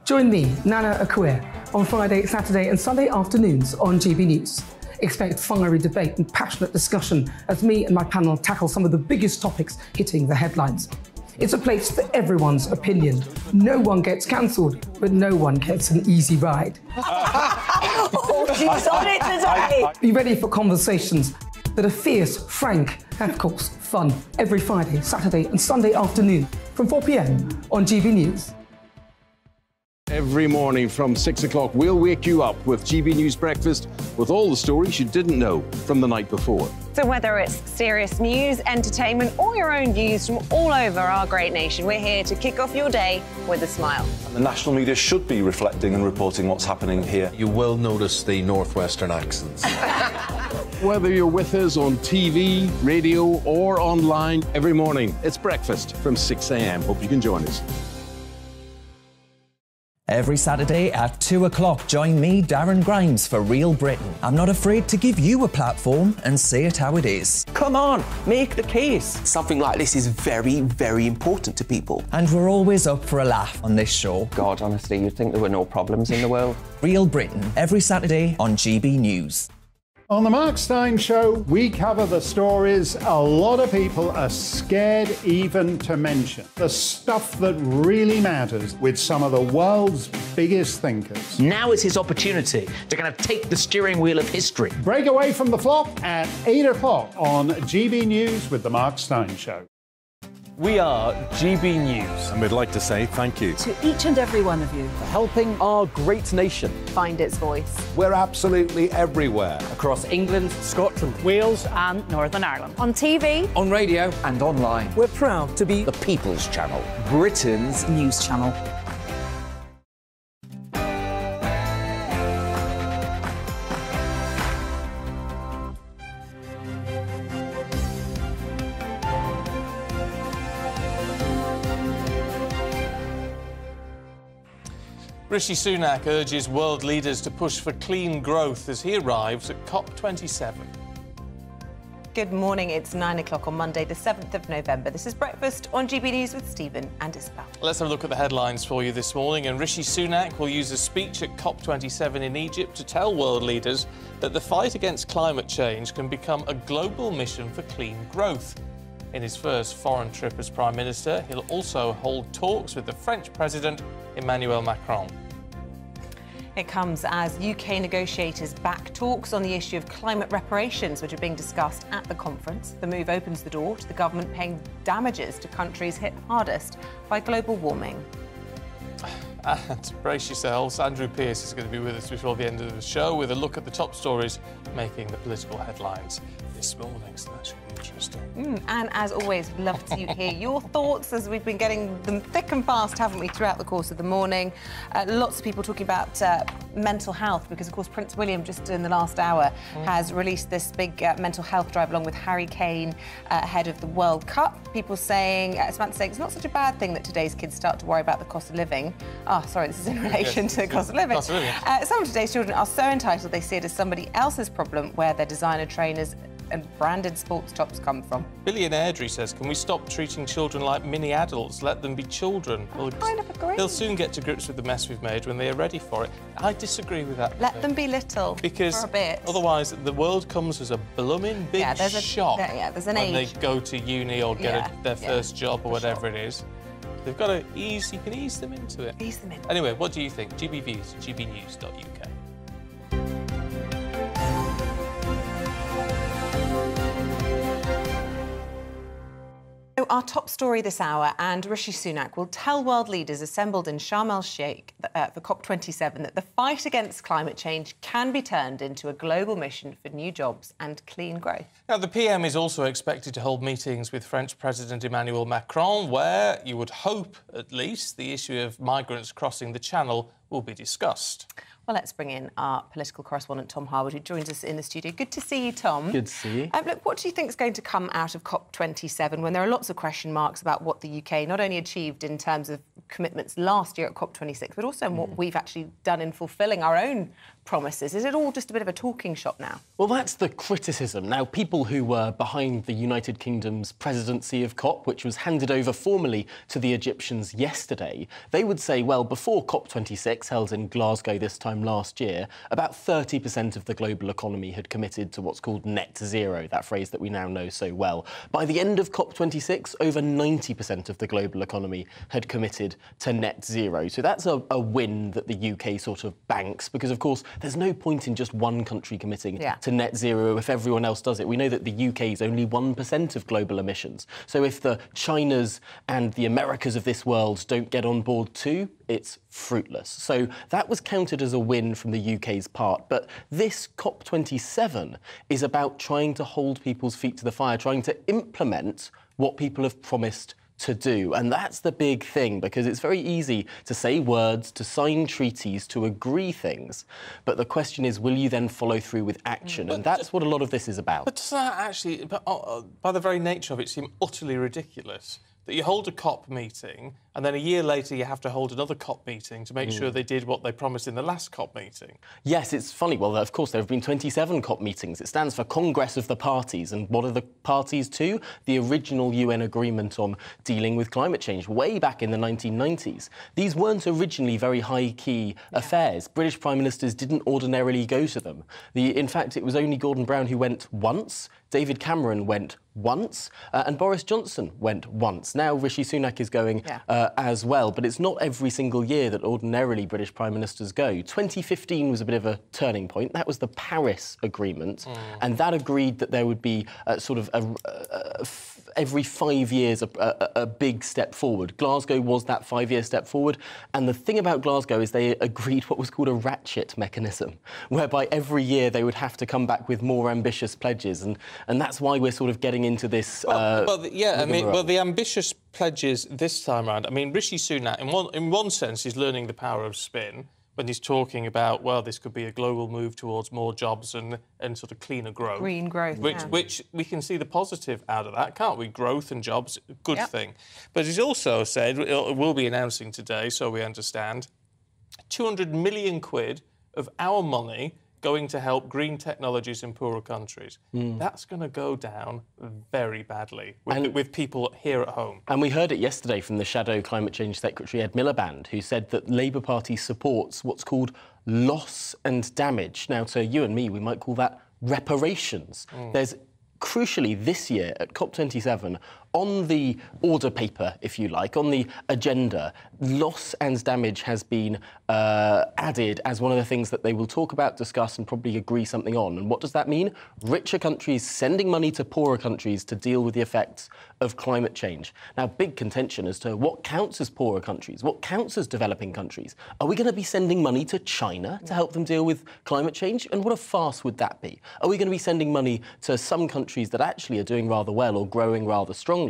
Join me, Nana Okwir, on Friday, Saturday and Sunday afternoons on G B News. Expect fiery debate and passionate discussion as me and my panel tackle some of the biggest topics hitting the headlines. It's a place for everyone's opinion. No one gets cancelled, but no one gets an easy ride. Oh, she's on it today. Be ready for conversations that are fierce, frank, and of course, fun. Every Friday, Saturday, and Sunday afternoon from four p m on G B News. Every morning from six o'clock, we'll wake you up with G B News Breakfast with all the stories you didn't know from the night before. So whether it's serious news, entertainment, or your own views from all over our great nation, we're here to kick off your day with a smile. And the national media should be reflecting and reporting what's happening here. You will notice the Northwestern accents. Whether you're with us on T V, radio, or online, every morning it's Breakfast from six a m Hope you can join us. Every Saturday at two o'clock, join me, Darren Grimes, for Real Britain. I'm not afraid to give you a platform and say it how it is. Come on, make the case. Something like this is very, very important to people. And we're always up for a laugh on this show. God, honestly, you'd think there were no problems in the world. Real Britain, every Saturday on G B News. On the Mark Stein Show, we cover the stories a lot of people are scared even to mention. The stuff that really matters with some of the world's biggest thinkers. Now is his opportunity to kind of take the steering wheel of history. Break away from the flock at eight o'clock on G B News with the Mark Stein Show. We are G B News. And we'd like to say thank you to each and every one of you for helping our great nation find its voice. We're absolutely everywhere. Across England, Scotland, Wales and Northern Ireland. On T V, on radio and online. We're proud to be the People's Channel, Britain's news channel. Rishi Sunak urges world leaders to push for clean growth as he arrives at COP twenty-seven. Good morning. It's nine o'clock on Monday, the seventh of November. This is Breakfast on G B News with Stephen and Isabel. Let's have a look at the headlines for you this morning. And Rishi Sunak will use a speech at COP twenty-seven in Egypt to tell world leaders that the fight against climate change can become a global mission for clean growth. In his first foreign trip as Prime Minister, he'll also hold talks with the French President, Emmanuel Macron. It comes as U K negotiators back talks on the issue of climate reparations, which are being discussed at the conference. The move opens the door to the government paying damages to countries hit hardest by global warming. And brace yourselves, Andrew Pierce is going to be with us before the end of the show with a look at the top stories making the political headlines this morning, so that should be interesting. Mm, and as always, we'd love to hear your thoughts, as we've been getting them thick and fast, haven't we, throughout the course of the morning. Uh, lots of people talking about uh, mental health, because, of course, Prince William, just in the last hour, mm. has released this big uh, mental health drive along with Harry Kane uh, ahead of the World Cup. People saying, uh, Samantha saying, it's not such a bad thing that today's kids start to worry about the cost of living. Oh, sorry, this is in relation yes, to the cost of living. Cost of living. Uh, some of today's children are so entitled they see it as somebody else's problem where their designer trainers and branded sports tops come from. Billy in Airdrie says, can we stop treating children like mini-adults? Let them be children. I we'll kind of agree. They'll soon get to grips with the mess we've made when they are ready for it. I disagree with that. Let them be little because for a bit. Otherwise, the world comes as a blooming big yeah, there's a, shock there, yeah, there's an when age. They go to uni or get yeah, a, their yeah, first job or whatever sure. it is. They've got to ease, you can ease them into it. Ease them in. Anyway, what do you think? G B Views, g b news dot u k. Our top story this hour, and Rishi Sunak will tell world leaders assembled in Sharm el-Sheikh uh, for COP twenty-seven that the fight against climate change can be turned into a global mission for new jobs and clean growth. Now, the P M is also expected to hold meetings with French President Emmanuel Macron, where, you would hope at least, the issue of migrants crossing the Channel will be discussed. Well, let's bring in our political correspondent, Tom Harwood, who joins us in the studio. Good to see you, Tom. Good to see you. Um, look, what do you think is going to come out of COP twenty-seven when there are lots of question marks about what the U K not only achieved in terms of commitments last year at COP twenty-six, but also in mm. what we've actually done in fulfilling our own promises? Is it all just a bit of a talking shop now? Well, that's the criticism. Now, people who were behind the United Kingdom's presidency of COP, which was handed over formally to the Egyptians yesterday, they would say, well, before COP twenty-six, held in Glasgow this time last year, about thirty percent of the global economy had committed to what's called net zero, that phrase that we now know so well. By the end of COP twenty-six, over ninety percent of the global economy had committed to net zero. So that's a, a win that the U K sort of banks, because, of course, there's no point in just one country committing yeah. to net zero if everyone else does it. We know that the U K is only one percent of global emissions. So if the Chinas and the Americas of this world don't get on board too, it's fruitless. So that was counted as a win from the U K's part. But this COP twenty-seven is about trying to hold people's feet to the fire, trying to implement what people have promised to do. And that's the big thing, because it's very easy to say words, to sign treaties, to agree things. But the question is, will you then follow through with action? But and that's what a lot of this is about. But does that actually, by the very nature of it, seem utterly ridiculous? That you hold a COP meeting and then a year later you have to hold another COP meeting to make mm. sure they did what they promised in the last COP meeting. Yes, it's funny. Well, of course, there have been twenty-seven COP meetings. It stands for Congress of the Parties. And what are the parties to? The original U N agreement on dealing with climate change way back in the nineteen nineties. These weren't originally very high-key yeah. affairs. British Prime Ministers didn't ordinarily go to them. The, in fact, it was only Gordon Brown who went once. David Cameron went once, uh, and Boris Johnson went once. Now Rishi Sunak is going yeah. uh, as well, but it's not every single year that ordinarily British Prime Ministers go. twenty fifteen was a bit of a turning point. That was the Paris Agreement, mm. and that agreed that there would be uh, sort of a, a, a every five years a, a, a big step forward. Glasgow was that five-year step forward, and the thing about Glasgow is they agreed what was called a ratchet mechanism, whereby every year they would have to come back with more ambitious pledges, and And that's why we're sort of getting into this. Well, uh, well yeah, I mean, well, the ambitious pledges this time around. I mean, Rishi Sunak, in one in one sense, is learning the power of spin when he's talking about, well, this could be a global move towards more jobs and and sort of cleaner growth, green growth, which yeah. which we can see the positive out of that, can't we? Growth and jobs, good yep. thing. But he's also said we'll be announcing today, so we understand, two hundred million quid of our money going to help green technologies in poorer countries. Mm. That's going to go down very badly with, and, with people here at home. And we heard it yesterday from the Shadow Climate Change Secretary Ed Miliband, who said that Labour Party supports what's called loss and damage. Now, to you and me, we might call that reparations. Mm. There's, crucially, this year at COP twenty-seven, on the order paper, if you like, on the agenda, loss and damage has been uh, added as one of the things that they will talk about, discuss and probably agree something on. And what does that mean? Richer countries sending money to poorer countries to deal with the effects of climate change. Now, big contention as to what counts as poorer countries, what counts as developing countries. Are we going to be sending money to China to help them deal with climate change? And what a farce would that be? Are we going to be sending money to some countries that actually are doing rather well or growing rather strongly?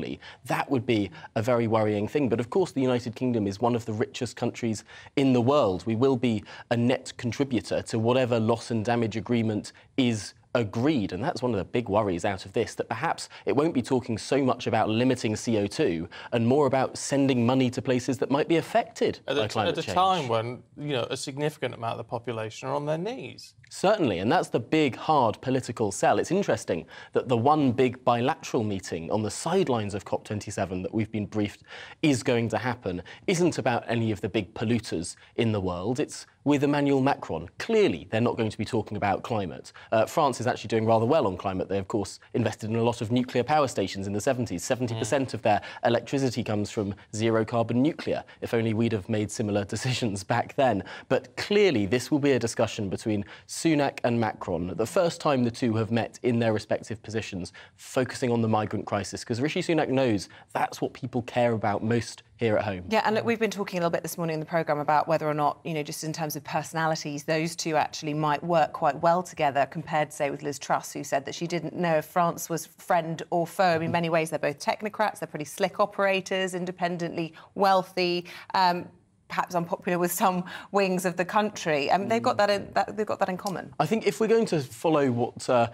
That would be a very worrying thing. But, of course, the United Kingdom is one of the richest countries in the world. We will be a net contributor to whatever loss and damage agreement is agreed. And that's one of the big worries out of this, that perhaps it won't be talking so much about limiting C O two and more about sending money to places that might be affected at by climate change. At a time when, you know, a significant amount of the population are on their knees. Certainly, and that's the big, hard political sell. It's interesting that the one big bilateral meeting on the sidelines of COP twenty-seven that we've been briefed is going to happen isn't about any of the big polluters in the world. It's with Emmanuel Macron. Clearly, they're not going to be talking about climate. Uh, France is actually doing rather well on climate. They, of course, invested in a lot of nuclear power stations in the seventies. seventy percent mm. of their electricity comes from zero-carbon nuclear. If only we'd have made similar decisions back then. But clearly, this will be a discussion between Sunak and Macron, the first time the two have met in their respective positions, focusing on the migrant crisis, because Rishi Sunak knows that's what people care about most here at home. Yeah, and look, we've been talking a little bit this morning in the programme about whether or not, you know, just in terms of personalities, those two actually might work quite well together compared, say, with Liz Truss, who said that she didn't know if France was friend or foe. I mean, in many ways, they're both technocrats, they're pretty slick operators, independently wealthy, um, perhaps unpopular with some wings of the country. Um, they've got that in, that, they've got that in common. I think if we're going to follow what Uh...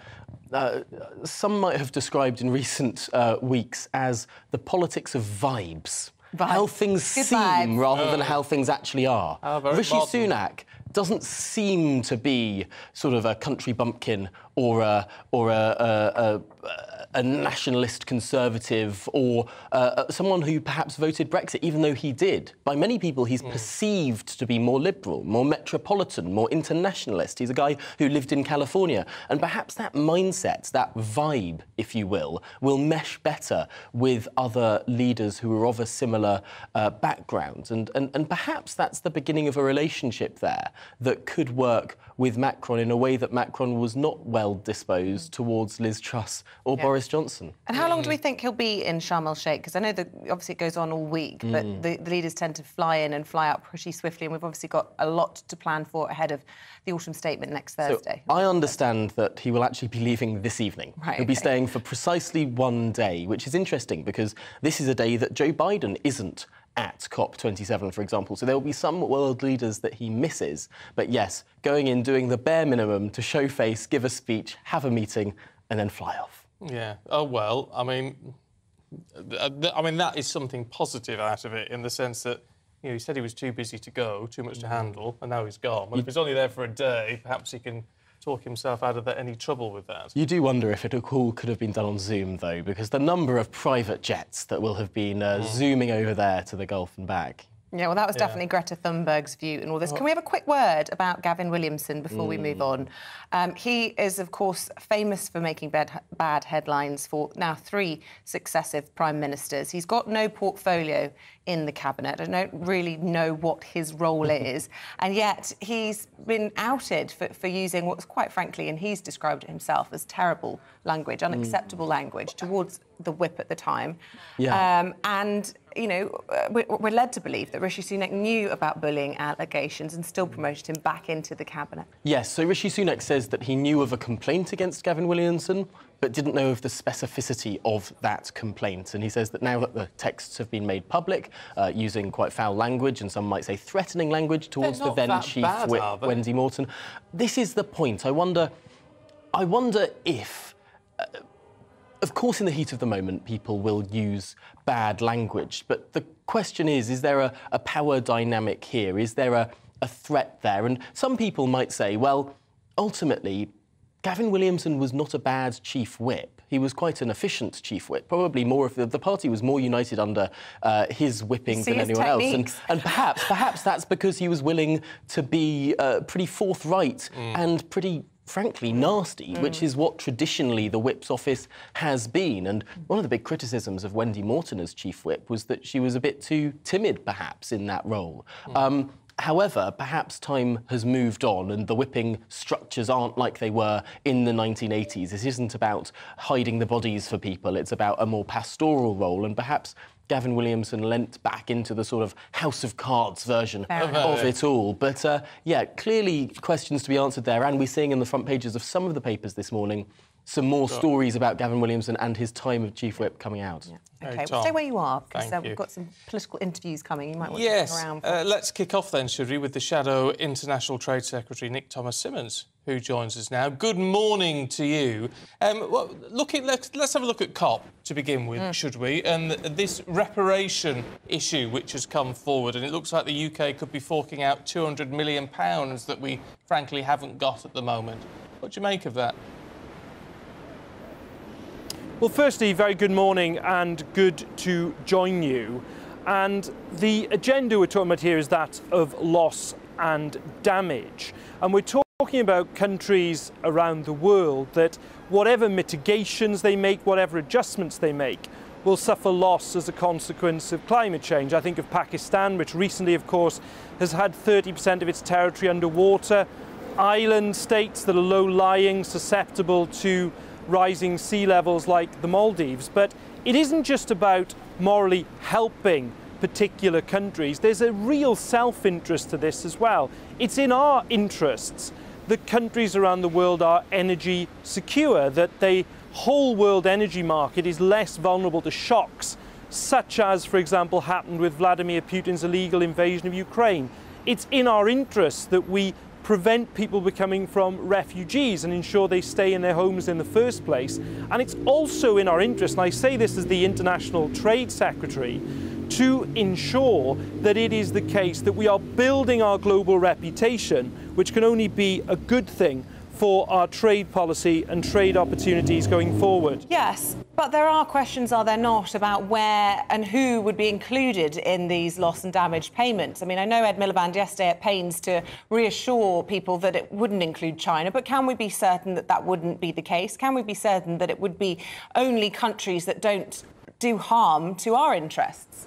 Uh, some might have described in recent uh, weeks as the politics of vibes. Vibes. How things Good seem vibes. rather than how things actually are. Oh, Rishi Modern. Sunak doesn't seem to be sort of a country bumpkin or a or a, a, a, a nationalist conservative or uh, someone who perhaps voted Brexit, even though he did. By many people, he's mm. perceived to be more liberal, more metropolitan, more internationalist. He's a guy who lived in California. And perhaps that mindset, that vibe, if you will, will mesh better with other leaders who are of a similar uh, background. And, and, and perhaps that's the beginning of a relationship there that could work with Macron in a way that Macron was not well disposed towards Liz Truss or yeah. Boris Johnson. And how long do we think he'll be in Sharm el-Sheikh? Because I know that obviously it goes on all week, mm. but the, the leaders tend to fly in and fly out pretty swiftly, and we've obviously got a lot to plan for ahead of the autumn statement next Thursday. So I understand that he will actually be leaving this evening. Right, he'll okay. be staying for precisely one day, which is interesting because this is a day that Joe Biden isn't at COP twenty-seven, for example. So there will be some world leaders that he misses. But yes, going in, doing the bare minimum to show face, give a speech, have a meeting, and then fly off. Yeah. Oh, well, I mean, I mean, that is something positive out of it in the sense that, you know, he said he was too busy to go, too much to handle, and now he's gone. Well, if he's only there for a day, perhaps he can talk himself out of that, any trouble with that. You do wonder if it all could have been done on Zoom, though, because the number of private jets that will have been uh, mm. zooming over there to the Gulf and back. Yeah, well, that was yeah. definitely Greta Thunberg's view in all this. Well, can we have a quick word about Gavin Williamson before mm. we move on? Um, he is, of course, famous for making bad, bad headlines for now three successive prime ministers. He's got no portfolio in the cabinet. I don't really know what his role is. And yet he's been outed for, for using what's quite frankly, and he's described it himself, as terrible language, unacceptable mm. language towards the whip at the time. Yeah. Um, and... You know, we're led to believe that Rishi Sunak knew about bullying allegations and still promoted him back into the cabinet. Yes, so Rishi Sunak says that he knew of a complaint against Gavin Williamson, but didn't know of the specificity of that complaint. And he says that now that the texts have been made public, uh, using quite foul language and some might say threatening language towards the then-Chief Whip, Wendy Morton. This is the point. I wonder, I wonder if... Uh, Of course, in the heat of the moment, people will use bad language. But the question is, is there a, a power dynamic here? Is there a, a threat there? And some people might say, well, ultimately, Gavin Williamson was not a bad chief whip. He was quite an efficient chief whip. Probably more of the, the party was more united under uh, his whipping than anyone else. And, and perhaps, perhaps that's because he was willing to be uh, pretty forthright mm. and pretty... frankly, nasty, mm. which is what traditionally the Whip's office has been. And one of the big criticisms of Wendy Morton as Chief Whip was that she was a bit too timid, perhaps, in that role. Mm. Um, however, perhaps time has moved on and the whipping structures aren't like they were in the nineteen eighties. This isn't about hiding the bodies for people. It's about a more pastoral role, and perhaps Gavin Williamson lent back into the sort of House of Cards version okay. of it all. But, uh, yeah, clearly questions to be answered there. And we're seeing in the front pages of some of the papers this morning some more sure. stories about Gavin Williamson and his time of Chief Whip coming out. Yeah. OK, hey, well, stay where you are, because uh, we've got some political interviews coming. You might want yes. to stick around. Yes, uh, let's kick off then, should we, with the Shadow International Trade Secretary Nick Thomas-Symonds, who joins us now. Good morning to you. Um, well, look at, let's, let's have a look at COP to begin with, mm. should we? And this reparation issue which has come forward, and it looks like the U K could be forking out two hundred million pounds that we, frankly, haven't got at the moment. What do you make of that? Well, firstly, very good morning and good to join you. And the agenda we're talking about here is that of loss and damage. And we're talking... talking about countries around the world that whatever mitigations they make, whatever adjustments they make, will suffer loss as a consequence of climate change. I think of Pakistan, which recently, of course, has had thirty percent of its territory underwater, island states that are low-lying, susceptible to rising sea levels like the Maldives. But it isn't just about morally helping particular countries. There's a real self-interest to this as well. It's in our interests that countries around the world are energy secure, that the whole world energy market is less vulnerable to shocks, such as, for example, happened with Vladimir Putin's illegal invasion of Ukraine. It's in our interests that we prevent people becoming from refugees and ensure they stay in their homes in the first place. And it's also in our interest, and I say this as the International Trade Secretary, to ensure that it is the case that we are building our global reputation, which can only be a good thing for our trade policy and trade opportunities going forward. Yes, but there are questions, are there not, about where and who would be included in these loss and damage payments? I mean, I know Ed Miliband yesterday at pains to reassure people that it wouldn't include China, but can we be certain that that wouldn't be the case? Can we be certain that it would be only countries that don't do harm to our interests?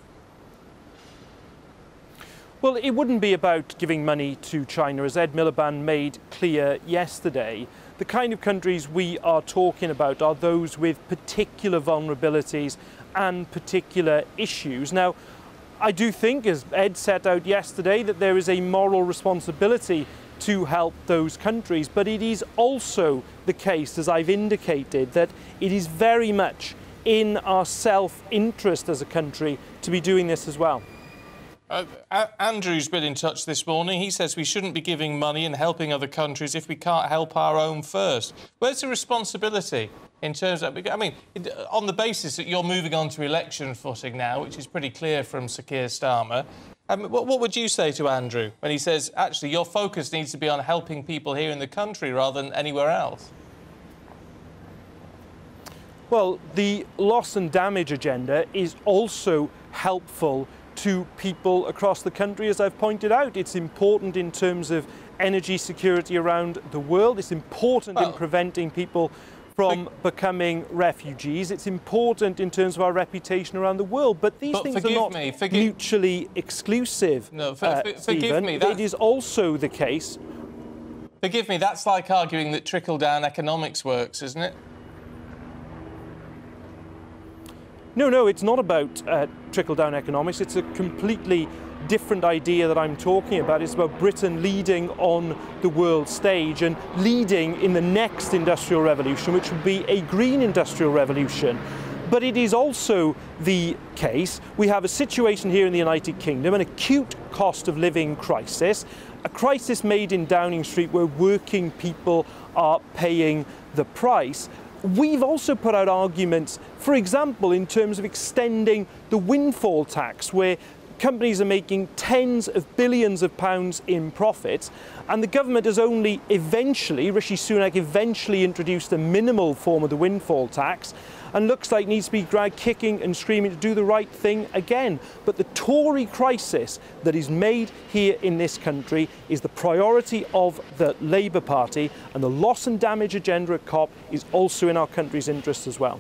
Well, it wouldn't be about giving money to China, as Ed Miliband made clear yesterday. The kind of countries we are talking about are those with particular vulnerabilities and particular issues. Now, I do think, as Ed set out yesterday, that there is a moral responsibility to help those countries, but it is also the case, as I've indicated, that it is very much in our self-interest as a country to be doing this as well. Uh, Andrew's been in touch this morning. He says we shouldn't be giving money and helping other countries if we can't help our own first. Where's the responsibility in terms of... I mean, on the basis that you're moving on to election footing now, which is pretty clear from Sir Keir Starmer, um, what, what would you say to Andrew when he says, actually, your focus needs to be on helping people here in the country rather than anywhere else? Well, the loss and damage agenda is also helpful to people across the country, as I've pointed out. It's important in terms of energy security around the world. It's important well, in preventing people from but, becoming refugees. It's important in terms of our reputation around the world. But these but things are not me, forgive... mutually exclusive, no, for, uh, for, Stephen. Forgive me, that... It is also the case... Forgive me, that's like arguing that trickle-down economics works, isn't it? No, no, it's not about uh, trickle-down economics. It's a completely different idea that I'm talking about. It's about Britain leading on the world stage and leading in the next industrial revolution, which would be a green industrial revolution. But it is also the case we have a situation here in the United Kingdom, an acute cost of living crisis, a crisis made in Downing Street where working people are paying the price. We've also put out arguments, for example, in terms of extending the windfall tax, where companies are making tens of billions of pounds in profits, and the government has only eventually, Rishi Sunak eventually introduced a minimal form of the windfall tax, and looks like needs to be dragged kicking and screaming to do the right thing again. But the Tory crisis that is made here in this country is the priority of the Labour Party, and the loss and damage agenda at COP is also in our country's interests as well.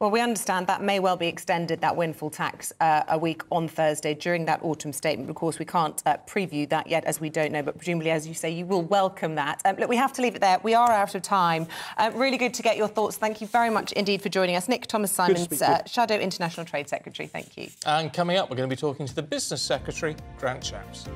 Well, we understand that may well be extended, that windfall tax, uh, a week on Thursday during that autumn statement. Of course, we can't uh, preview that yet, as we don't know, but presumably, as you say, you will welcome that. Um, look, we have to leave it there. We are out of time. Uh, really good to get your thoughts. Thank you very much indeed for joining us. Nick Thomas-Simons, uh, Shadow International Trade Secretary, thank you. And coming up, we're going to be talking to the Business Secretary, Grant Shapps.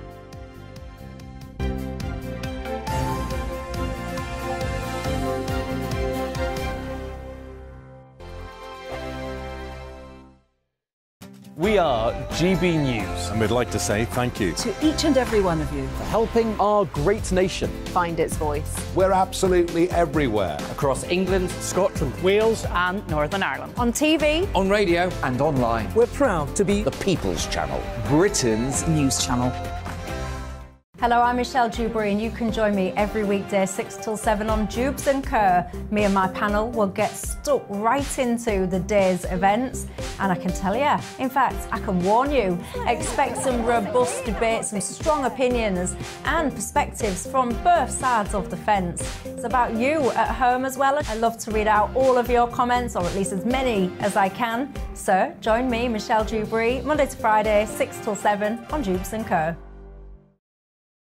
We are G B News. And we'd like to say thank you to each and every one of you for helping our great nation find its voice. We're absolutely everywhere. Across England, Scotland, Wales and Northern Ireland. On T V, on radio and online. We're proud to be the People's Channel, Britain's news channel. Hello, I'm Michelle Dewberry and you can join me every weekday six till seven on Jubes and Kerr. Me and my panel will get stuck right into the day's events, and I can tell you, in fact, I can warn you, expect some robust debates and strong opinions and perspectives from both sides of the fence. It's about you at home as well. I love to read out all of your comments, or at least as many as I can. So join me, Michelle Dewberry, Monday to Friday, six till seven on Jubes and Kerr.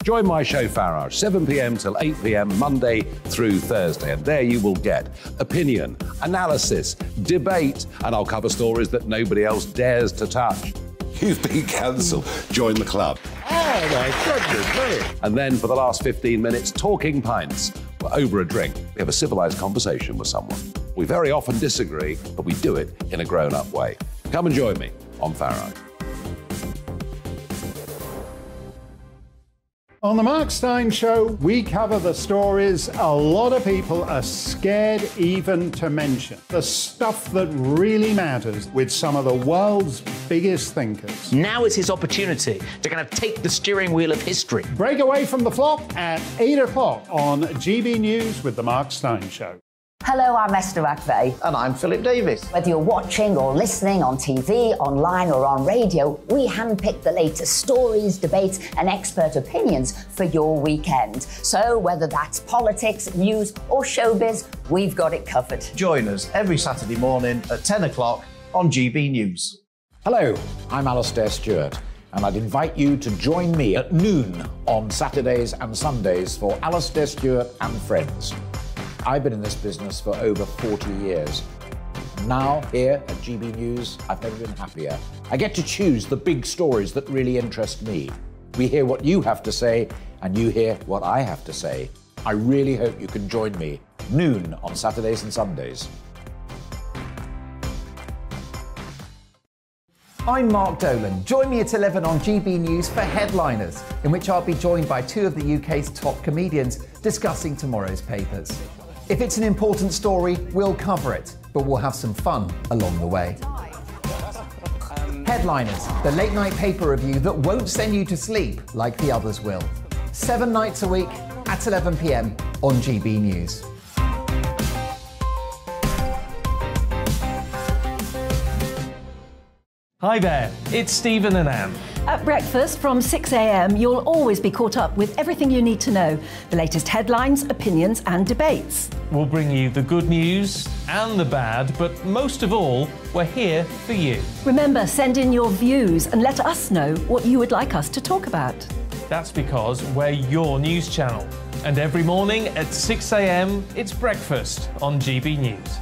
Join my show, Farage, seven p m till eight p m Monday through Thursday. And there you will get opinion, analysis, debate, and I'll cover stories that nobody else dares to touch. You've been cancelled. Join the club. Oh, my goodness me. And then for the last fifteen minutes, talking pints. We're over a drink. We have a civilised conversation with someone. We very often disagree, but we do it in a grown-up way. Come and join me on Farage. On the Mark Stein Show, we cover the stories a lot of people are scared even to mention. The stuff that really matters with some of the world's biggest thinkers. Now is his opportunity to kind of take the steering wheel of history. Break away from the flop at eight o'clock on G B News with The Mark Stein Show. Hello, I'm Esther McVeigh. And I'm Philip Davis. Whether you're watching or listening on T V, online or on radio, we handpick the latest stories, debates and expert opinions for your weekend. So whether that's politics, news or showbiz, we've got it covered. Join us every Saturday morning at ten o'clock on G B News. Hello, I'm Alastair Stewart, and I'd invite you to join me at noon on Saturdays and Sundays for Alastair Stewart and Friends. I've been in this business for over forty years. Now, here at G B News, I've never been happier. I get to choose the big stories that really interest me. We hear what you have to say, and you hear what I have to say. I really hope you can join me, noon on Saturdays and Sundays. I'm Mark Dolan. Join me at eleven on G B News for Headliners, in which I'll be joined by two of the U K's top comedians discussing tomorrow's papers. If it's an important story, we'll cover it, but we'll have some fun along the way. Headliners, the late night paper review that won't send you to sleep like the others will. Seven nights a week at eleven p m on G B News. Hi there, it's Stephen and Anne. At breakfast from six a m, you'll always be caught up with everything you need to know. The latest headlines, opinions and debates. We'll bring you the good news and the bad, but most of all, we're here for you. Remember, send in your views and let us know what you would like us to talk about. That's because we're your news channel. And every morning at six a m, it's breakfast on G B News.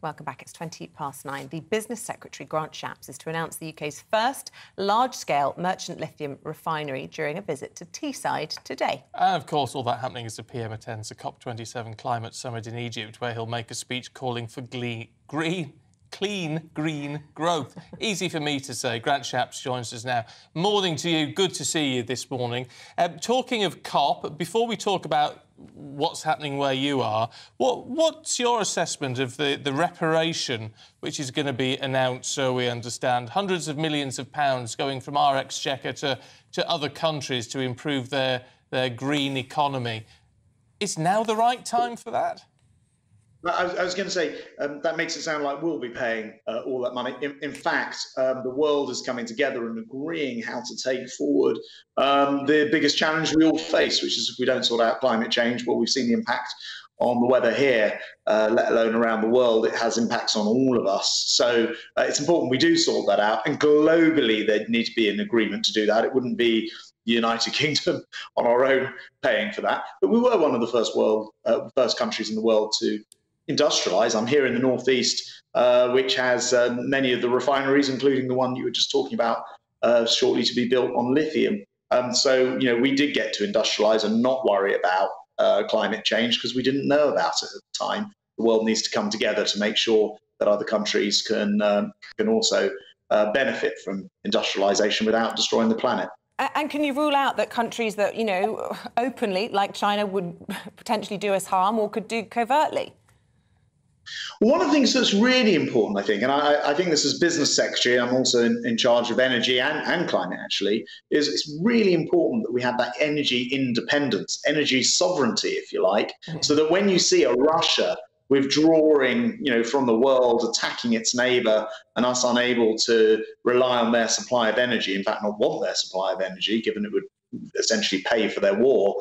Welcome back. It's twenty past nine. The Business Secretary, Grant Shapps, is to announce the U K's first large-scale merchant lithium refinery during a visit to Teesside today. And, of course, all that happening as the P M attends the COP twenty-seven climate summit in Egypt, where he'll make a speech calling for glee, green, clean green growth. Easy for me to say. Grant Shapps joins us now. Morning to you. Good to see you this morning. Um, talking of COP, before we talk about what's happening where you are, What, what's your assessment of the, the reparation which is going to be announced, so we understand? Hundreds of millions of pounds going from our exchequer to, to other countries to improve their, their green economy. Is now the right time for that? I was, I was going to say, um, that makes it sound like we'll be paying uh, all that money. In, in fact, um, the world is coming together and agreeing how to take forward um, the biggest challenge we all face, which is if we don't sort out climate change, well, we've seen the impact on the weather here, uh, let alone around the world. It has impacts on all of us. So uh, it's important we do sort that out. And globally, there'd need to be an agreement to do that. It wouldn't be United Kingdom on our own paying for that. But we were one of the first, world, uh, first countries in the world to industrialise. I'm here in the northeast, uh, which has uh, many of the refineries, including the one you were just talking about, uh, shortly to be built on lithium. Um, so, you know, we did get to industrialise and not worry about uh, climate change because we didn't know about it at the time. The world needs to come together to make sure that other countries can um, can also uh, benefit from industrialisation without destroying the planet. And can you rule out that countries that, you know, openly, like China, would potentially do us harm or could do covertly? One of the things that's really important, I think, and I, I think this is business secretary, I'm also in, in charge of energy and, and climate, actually, is it's really important that we have that energy independence, energy sovereignty, if you like, so that when you see a Russia withdrawing, you know, from the world, attacking its neighbour, and us unable to rely on their supply of energy, in fact, not want their supply of energy, given it would essentially pay for their war,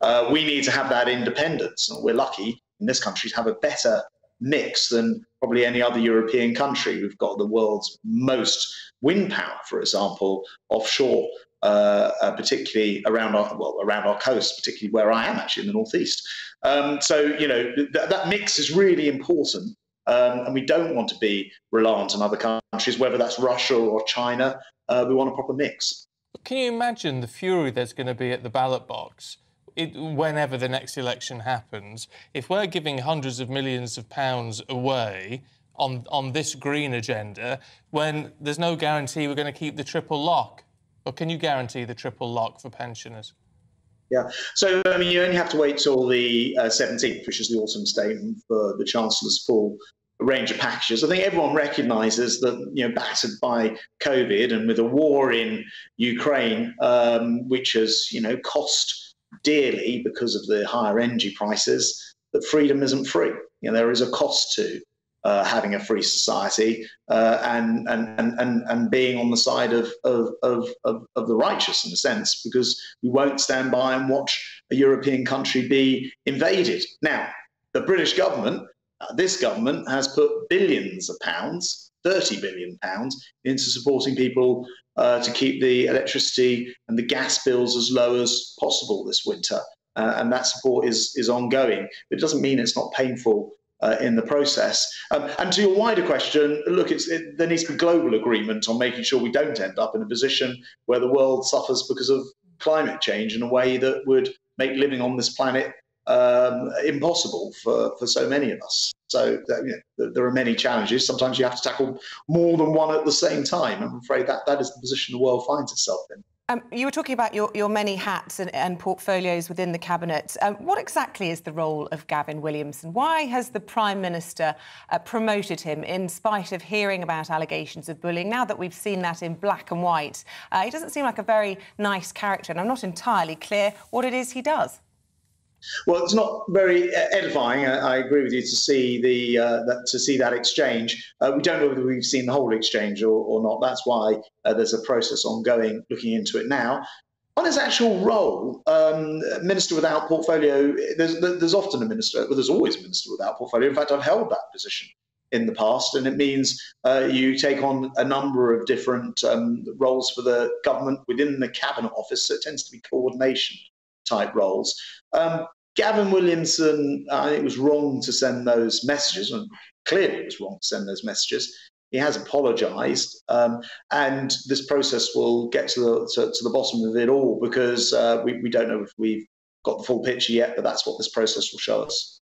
uh, we need to have that independence. And we're lucky in this country to have a better mix than probably any other European country. We've got the world's most wind power, for example, offshore, uh, uh, particularly around our well around our coast, particularly where I am actually in the northeast. Um, so you know th that mix is really important, um, and we don't want to be reliant on other countries, whether that's Russia or China. Uh, we want a proper mix. Can you imagine the fury there's going to be at the ballot box it, whenever the next election happens, if we're giving hundreds of millions of pounds away on, on this green agenda, when there's no guarantee we're going to keep the triple lock? Or can you guarantee the triple lock for pensioners? Yeah, so, I mean, you only have to wait till the uh, seventeenth, which is the autumn statement for the Chancellor's full range of packages. I think everyone recognises that, you know, battered by COVID and with a war in Ukraine, um, which has, you know, cost dearly because of the higher energy prices, that freedom isn't free. You know, there is a cost to uh, having a free society uh, and, and, and, and being on the side of, of, of, of the righteous, in a sense, because we won't stand by and watch a European country be invaded. Now, the British government, uh, this government, has put billions of pounds, thirty billion pounds, into supporting people uh, to keep the electricity and the gas bills as low as possible this winter. Uh, and that support is, is ongoing. But it doesn't mean it's not painful uh, in the process. Um, and to your wider question, look, it's, it, there needs to be global agreement on making sure we don't end up in a position where the world suffers because of climate change in a way that would make living on this planet um impossible for for so many of us. So that, you know, there are many challenges. Sometimes you have to tackle more than one at the same time. I'm afraid that that is the position the world finds itself in. Um, you were talking about your, your many hats and, and portfolios within the cabinet. Um, what exactly is the role of Gavin Williamson? Why has the Prime Minister uh, promoted him in spite of hearing about allegations of bullying? Now that we've seen that in black and white, uh, he doesn't seem like a very nice character, and I'm not entirely clear what it is he does. Well, it's not very edifying. I agree with you to see the uh, that, to see that exchange. Uh, we don't know whether we've seen the whole exchange or, or not. That's why uh, there's a process ongoing looking into it now. On his actual role, um, minister without portfolio. There's, there's often a minister. Well, there's always a minister without portfolio. In fact, I've held that position in the past, and it means uh, you take on a number of different um, roles for the government within the cabinet office. So it tends to be coordination type roles. Um, Gavin Williamson, I think it was wrong to send those messages, and clearly it was wrong to send those messages. He has apologised, um, and this process will get to the, to, to the bottom of it all, because uh, we, we don't know if we've got the full picture yet, but that's what this process will show us.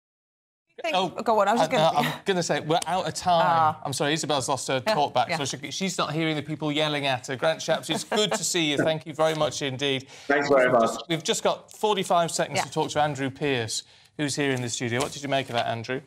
Thanks. Oh, go on. I was just uh, going to no, say we're out of time. Uh, I'm sorry, Isabel's lost her talk back, yeah. so she, she's not hearing the people yelling at her. Grant Shapps, it's good to see you. Thank you very much indeed. Thanks very much. Just, we've just got forty-five seconds yeah. to talk to Andrew Pierce, who's here in the studio. What did you make of that, Andrew?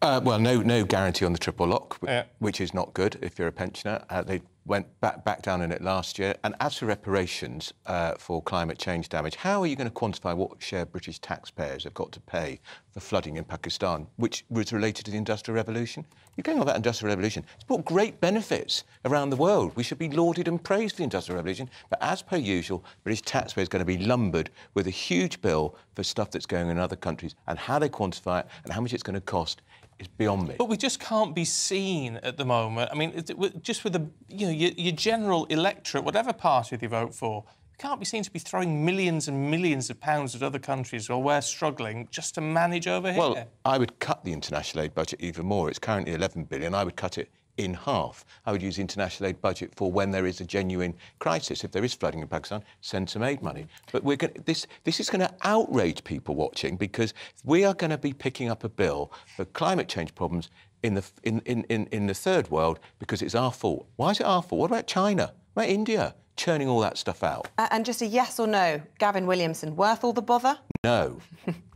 Uh, well, no, no guarantee on the triple lock, which, yeah. which is not good if you're a pensioner. Uh, they went back back down in it last year. And as for reparations uh, for climate change damage, how are you going to quantify what share British taxpayers have got to pay for flooding in Pakistan, which was related to the Industrial Revolution? You're going on about Industrial Revolution. It's brought great benefits around the world. We should be lauded and praised for the Industrial Revolution. But as per usual, British taxpayers are going to be lumbered with a huge bill for stuff that's going on in other countries. And how they quantify it and how much it's going to cost is beyond me. But we just can't be seen at the moment. I mean, it, just with the, you know, your, your general electorate, whatever party they vote for, we can't be seen to be throwing millions and millions of pounds at other countries while we're struggling just to manage over here. Well, I would cut the international aid budget even more. It's currently eleven billion. I would cut it in half. I would use the international aid budget for when there is a genuine crisis. If there is flooding in Pakistan, send some aid money. But we're going this this is going to outrage people watching, because we are going to be picking up a bill for climate change problems in the in in in, in the third world because it's our fault. Why is it our fault? What about China? What about India? Churning all that stuff out. Uh, and just a yes or no, Gavin Williamson, worth all the bother? No.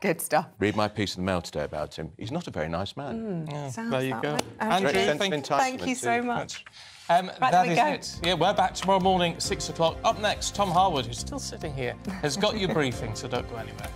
Good stuff. Read my piece in the Mail today about him. He's not a very nice man. Mm, yeah, there you go. Andrew, thank, thank you so much. Um, that is go. it. Yeah, we're back tomorrow morning, six o'clock. Up next, Tom Harwood, who's still sitting here, has got your briefing, so don't go anywhere.